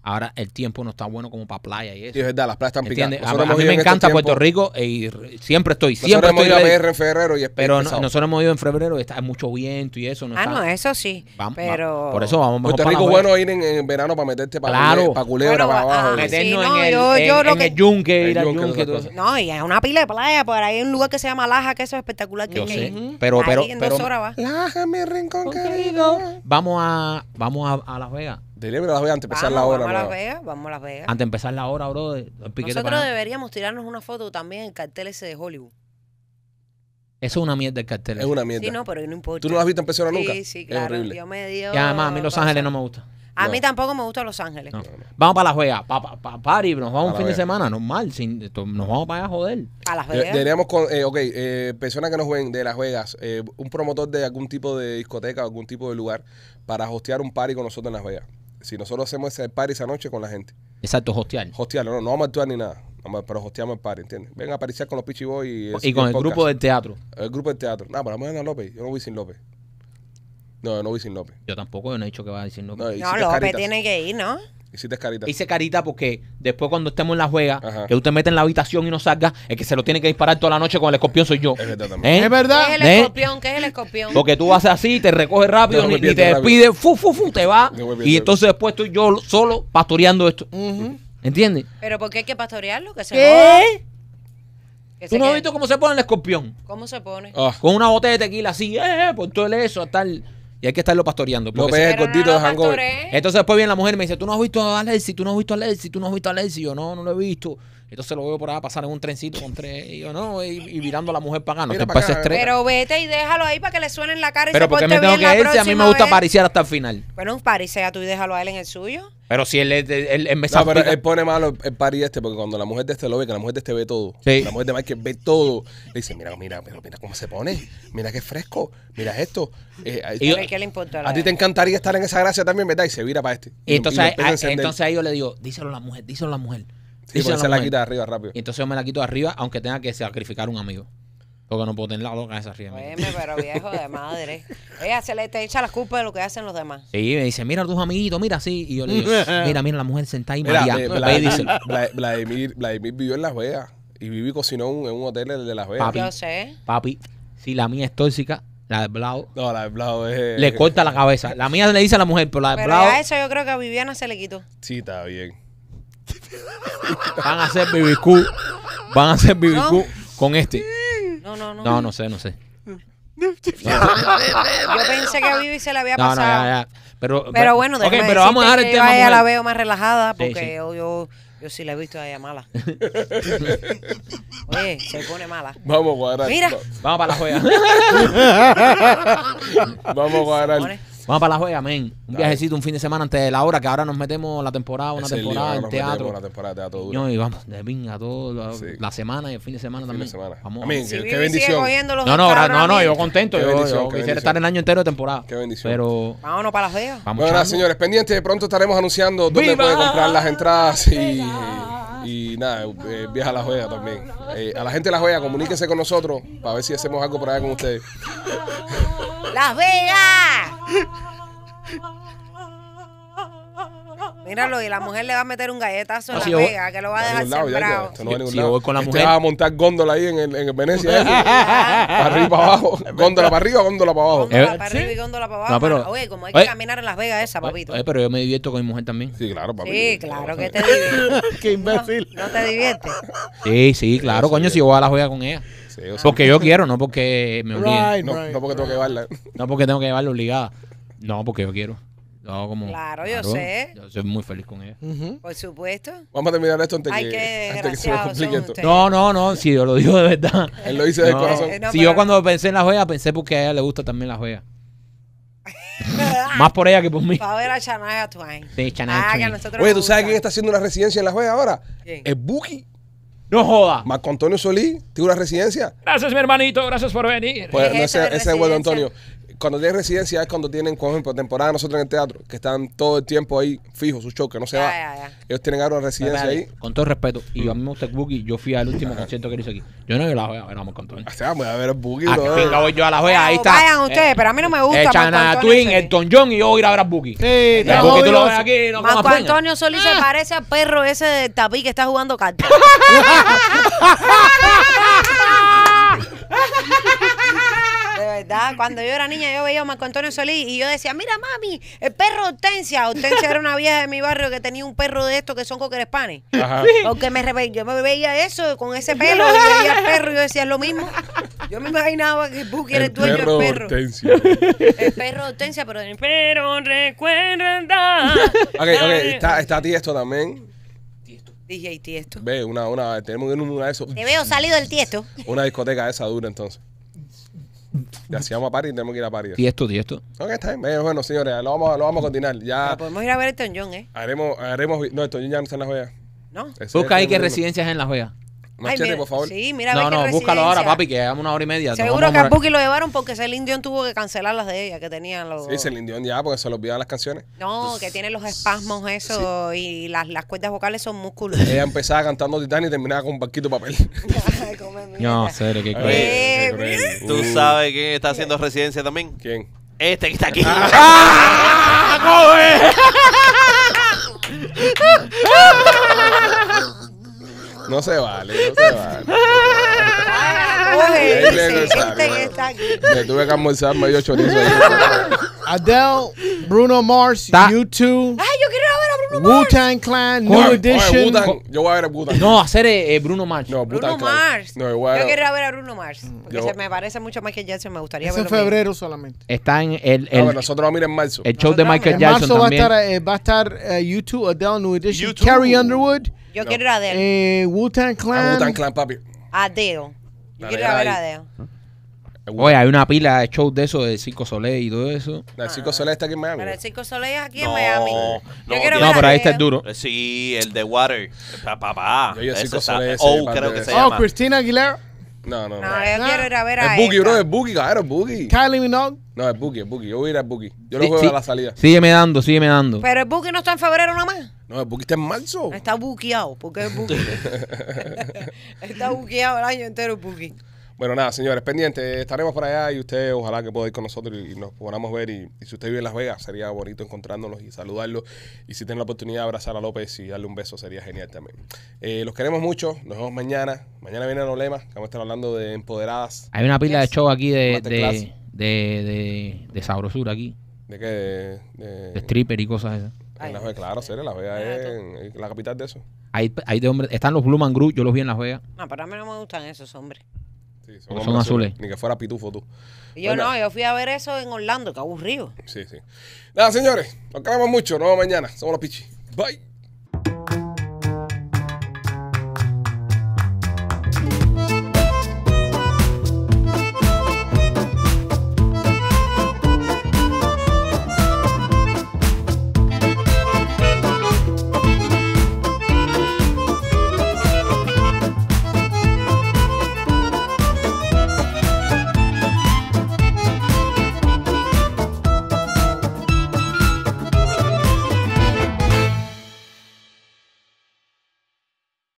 ahora el tiempo no está bueno como para playa y eso. Sí, es verdad, las playas están picantes. A, a mí me encanta este Puerto Rico y siempre estoy. Siempre nosotros estoy hemos ido a en febrero y Pero no, nosotros hemos ido en febrero y está hay mucho viento y eso. No ah, está, no, eso sí. Vamos, pero... Va, por eso vamos mejor Puerto Rico es bueno ir en, en verano para meterte para, claro. culebra, para culebra, bueno, para abajo. Ah, meternos sí, no, en el, yo, yo en, lo en que... el yunque, ir al yunque. yunque no, y hay una pila de playa. Por ahí hay un lugar que se llama Laja, que eso es espectacular. Yo sé, pero... Laja, mi rincón querido. Vamos a Las Vegas. Deberíamos ir a Las Vegas antes de empezar vamos, la hora. Vamos a Las Vegas, vamos a Las Vegas. Antes de empezar la hora, bro. El Nosotros para... deberíamos tirarnos una foto también en el cartel ese de Hollywood. Eso es una mierda el cartel. Es una mierda. Sí, no, pero no importa. ¿Tú no lo has visto en persona nunca? Sí, sí, claro. Es horrible. Yo me dio... Y además, a mí Los Ángeles no me gusta. A no. mí tampoco me gusta Los Ángeles. No. No, no. Vamos para Las Vegas. Pa, pa, pa, party, nos vamos a un fin de semana, normal. Sin, nos vamos para allá, joder. A Las Vegas. Deberíamos con, eh, ok, eh, personas que nos ven de Las Vegas, eh, un promotor de algún tipo de discoteca, algún tipo de lugar, para hostear un party con nosotros en Las Vegas. Si nosotros hacemos ese party esa noche con la gente. Exacto, hostear. Hostear, no, no vamos a actuar ni nada. Pero hosteamos el party, ¿entiendes? Ven a aparecer con Los Pichy Boys. Y, y con el, el grupo del teatro. El grupo del teatro. No, nah, pero vamos a López. Yo no voy sin López. No, yo no voy sin López. Yo tampoco, yo no he dicho que vaya sin López. No, no López caritas. tiene que ir, ¿no? Hiciste carita. Hice carita porque después cuando estemos en Las Vegas, Ajá. que usted mete en la habitación y no salga, el que se lo tiene que disparar toda la noche con el escorpión soy yo. Es verdad también. ¿Eh? Es verdad. ¿Qué es el ¿Eh? escorpión? ¿Qué es el escorpión? Porque tú vas así, te recoges rápido, ni, ni te despide, fu, fu, fu, te va. Y entonces después estoy yo solo pastoreando esto. Uh -huh. ¿Entiendes? Pero ¿por qué hay que pastorearlo? Que se ¿Qué? ¿Tú se no has visto cómo se pone el escorpión? ¿Cómo se pone? Oh. Con una botella de tequila así, eh, por todo eso, hasta el... Y hay que estarlo pastoreando. Porque López es el gordito de Hangover. Entonces después viene la mujer y me dice, tú no has visto a Alexi, tú no has visto a Alexi, tú no has visto a Alexi. Yo no, no lo he visto. Entonces lo veo por ahí pasar en un trencito con tres. Y yo no, y, y mirando a la mujer pagando. Te pases tres. Pero vete y déjalo ahí para que le suene en la cara y pero se porte bien la próxima vez. Pero porque me tengo que ir si a mí me gusta parisear hasta el final. Bueno, parisea tú y déjalo a él en el suyo. Pero si él, él, él, él me No, pero él pone malo el pari este, porque cuando la mujer de este lo ve, que la mujer de este ve todo. Sí. La mujer de Michael ve todo. Le dice, mira, mira, pero mira cómo se pone. Mira qué fresco. Mira esto. Eh, y yo, ¿qué le importa? A ti te encantaría estar en esa gracia también, ¿verdad? Y se vira para este. Y entonces, y a, entonces ahí yo le digo, díselo a la mujer, díselo a la mujer. Sí, díselo a la, la quita de arriba rápido. Y entonces yo me la quito de arriba, aunque tenga que sacrificar un amigo. Porque no puedo tener la loca esa rienda. Oye, pero viejo de madre. Ella se le te echa las culpas de lo que hacen los demás. Sí, me dice, mira a tus amiguitos, mira así. Y yo le digo, mira, mira, la mujer sentada y María. Vladimir, Vladimir vivió en Las Vegas. Y viví cocinó en un hotel de Las Vegas. Papi, yo sé. Papi, si la mía es tóxica, la de Blau. No, la de Blau es... Le corta la cabeza. La mía le dice a la mujer, pero la de pero Blau... Pero a eso yo creo que a Viviana se le quitó. Sí, está bien. Van a hacer B B Q. Van a hacer B B Q ¿No? con este. No, no, no. No, no sé, no sé. Yo pensé que a Vivi se le había pasado. No, no, ya, ya. Pero, pero, pero bueno, okay, pero vamos a dejar el tema. Yo la veo más relajada porque sí, sí. Yo, yo, yo sí la he visto a ella mala. Oye, se pone mala. Vamos a cuadrar. Mira. Vamos para la joya. Vamos a cuadrar. Vamos para la joya, men. Un viajecito, un fin de semana antes de la hora, que ahora nos metemos la temporada, una es temporada en teatro. Una temporada de teatro dura. No, y vamos de pinga todo, sí. la semana y el fin de semana también. Fin de semana. Vamos. Amén, si qué bendición. Los no, no, no, no, yo contento. Yo, yo quisiera estar el año entero de temporada. Qué bendición. Pero... Vámonos para Las Vegas. Vamos bueno, nada, señores, pendientes. De pronto estaremos anunciando dónde puede comprar las entradas y... Y nada, eh, viaja a Las Vegas también. Eh, a la gente de Las Vegas, comuníquense con nosotros para ver si hacemos algo por allá con ustedes. ¡Las Vegas! Míralo, y la mujer le va a meter un galletazo en ah, la si pega, voy, que lo va a dejar sembrado. No si, si voy con la mujer. Este va a montar góndola ahí en el, en el Venecia. Para arriba, para abajo. Góndola para arriba, góndola para abajo. Góndola para arriba y góndola para abajo. No, pero, oye, como hay que oye, caminar en Las Vegas esa, papito. Oye, pero yo me divierto con mi mujer también. Sí, claro, papito. Sí, claro que te diviertes. Qué imbécil. No, no te diviertes. Sí, sí, claro, sí, coño, sí. Si yo voy a la juega con ella. Sí, yo porque sí. yo quiero, no porque me obligan. Right, no, right, no porque right. tengo que llevarla. No porque tengo que llevarla obligada. No, porque yo quiero. No, como, claro, yo claro, sé. Yo soy muy feliz con ella. Uh -huh. Por supuesto. Vamos a terminar esto antes, Ay, que, antes que se nos complique esto. No, no, no. Si yo lo digo de verdad. Él lo dice no. del corazón. No, si pero... yo cuando pensé en la joya, pensé porque a ella le gusta también la joya. Más por ella que por mí. Para ver a Shania Twain. Sí, Shania Twain. Ah, Oye, ¿tú sabes quién está haciendo una residencia en la joya ahora? ¿Quién? El Buki. No joda. Marco Antonio Solís tiene una residencia. Gracias, mi hermanito. Gracias por venir. Pues no, ese es Marco Antonio. Cuando tienen residencia es cuando tienen, por ejemplo, temporada nosotros en el teatro, que están todo el tiempo ahí fijos, su show, que no se ya, va. Ya, ya. Ellos tienen ahora una residencia Dale, ahí. Con todo respeto, y yo a mí me gusta el Boogie, yo fui al último concierto que hice aquí. Yo no voy a la Joya, vamos con todo. O sea, voy a ver el Boogie. A no, que no. voy yo a la Joya, ahí no, está. Vayan ustedes, eh, pero a mí no me gusta. Echan a Twin, el Elton John y yo voy a ir a ver al Boogie. Sí, el no, Boogie tú lo ves aquí. No Marco Antonio Solís ah. se parece al perro ese del tapí que está jugando cartas. De verdad, cuando yo era niña yo veía a Marco Antonio Solís y yo decía, mira mami, el perro Hortensia. Hortensia era una vieja de mi barrio que tenía un perro de estos que son coquerespanes. Ajá. Porque me re... yo me veía eso con ese pelo, yo veía el perro y yo decía, es lo mismo. Yo me imaginaba que Buki era el dueño del perro. Hortensia. El perro Hortensia, pero el perro recuerda. Ok, ok, está, está Tiesto también. D J Tiesto. Ve, una, una, tenemos una de esos. Te veo salido del Tiesto. Una discoteca esa dura entonces. Ya hacíamos a París, tenemos que ir a París. Tiesto, Tiesto. Ok, está bien. Bueno, señores, lo vamos, lo vamos a continuar. Ya Pero podemos ir a ver el Tonjón, ¿eh? Haremos, haremos. No, el Tonjón ya no está en La Joya. No. Ese busca ahí qué residencias en La Joya. Machete, por favor. Sí, mira, no, no, búscalo ahora, papi, que hagamos una hora y media. Seguro que a Buki lo llevaron porque Celine Dion tuvo que cancelar las de ella, que tenían los... Sí, Celine Dion ya, porque se le olvidaban las canciones. No, que tiene los espasmos eso sí. y las, las cuerdas vocales son músculos. Ella empezaba cantando Titán y terminaba con un barquito de papel. Ay, come, no, serio, qué cruel. ¿Tú sabes quién está haciendo residencia también? ¿Quién? Este que está aquí. ¡Ah! ¡Come! No se vale, no se vale. Oye, este que está aquí. Me tuve que almorzar medio chorizo. Adele, Bruno Mars, U dos. Ay, yo quiero ver a Bruno Mars. Wu-Tang Clan, New Edition. Yo voy a ver a Wu-Tang. No, hacer eh, Bruno Mars. No, Bruno Mars. No, yo, a... yo quiero ver a Bruno Mars. Porque yo... se me parece mucho a Michael Jackson. Me gustaría verlo. Es en febrero solamente. Está en el. el no, nosotros vamos a ir en marzo. El show nosotros de Michael en Jackson. En marzo también. va a estar, eh, va a estar eh, U dos, Adele, New Edition. U dos. Carrie Underwood. Yo no. quiero ir a Adele. Eh, Wu-Tang Clan. Ah, Wu-Tang Clan, papi. Adele. Yo quiero ir a ver a Adele. Oye, hay una pila de shows de eso, de Cirque Soleil y todo eso. Ah, el Cirque Soleil está aquí en Miami. Pero el Cirque Soleil es aquí no, en Miami. No, yo no, no pero ahí está el duro. Sí, el de Water. Papá. Yo, yo Cirque está, Soleil. Oh, creo que se llama. Oh, Cristina Aguilera. No, no, no. No, yo no. quiero ir a ver a él. El Boogie, bro, el Boogie, claro, el Boogie. Kylie Minogue. No, el Boogie, el Boogie. Yo voy a ir al Boogie. Yo lo sí, juego sí. a la salida. Sígueme dando, sígueme dando. Pero el Boogie no está en febrero nada más. No, el Buki está en marzo. Está buqueado, porque es Buki. Está buqueado el año entero el Buki. Bueno, nada, señores, pendientes. Estaremos por allá y usted ojalá que pueda ir con nosotros y nos podamos ver. Y, y si usted vive en Las Vegas, sería bonito encontrándonos y saludarlos. Y si tiene la oportunidad de abrazar a López y darle un beso, sería genial también. Eh, los queremos mucho. Nos vemos mañana. Mañana viene Nolema, que vamos a estar hablando de empoderadas. Hay una pila de show aquí de, de, de, de, de sabrosura aquí. ¿De qué? De, de... de stripper y cosas esas. En Las Vegas, claro, serio, Las Vegas es la capital de eso. Ahí, ahí de hombres, están los Blue Man Group, yo los vi en Las Vegas. No, pero a mí no me gustan esos hombres. Sí, son, hombres son azules. azules. Ni que fuera pitufo tú. Y yo bueno, no, yo fui a ver eso en Orlando, que aburrido. Sí, sí. Nada, señores, nos queremos mucho, nos vemos mañana. Somos los Pichy. Bye.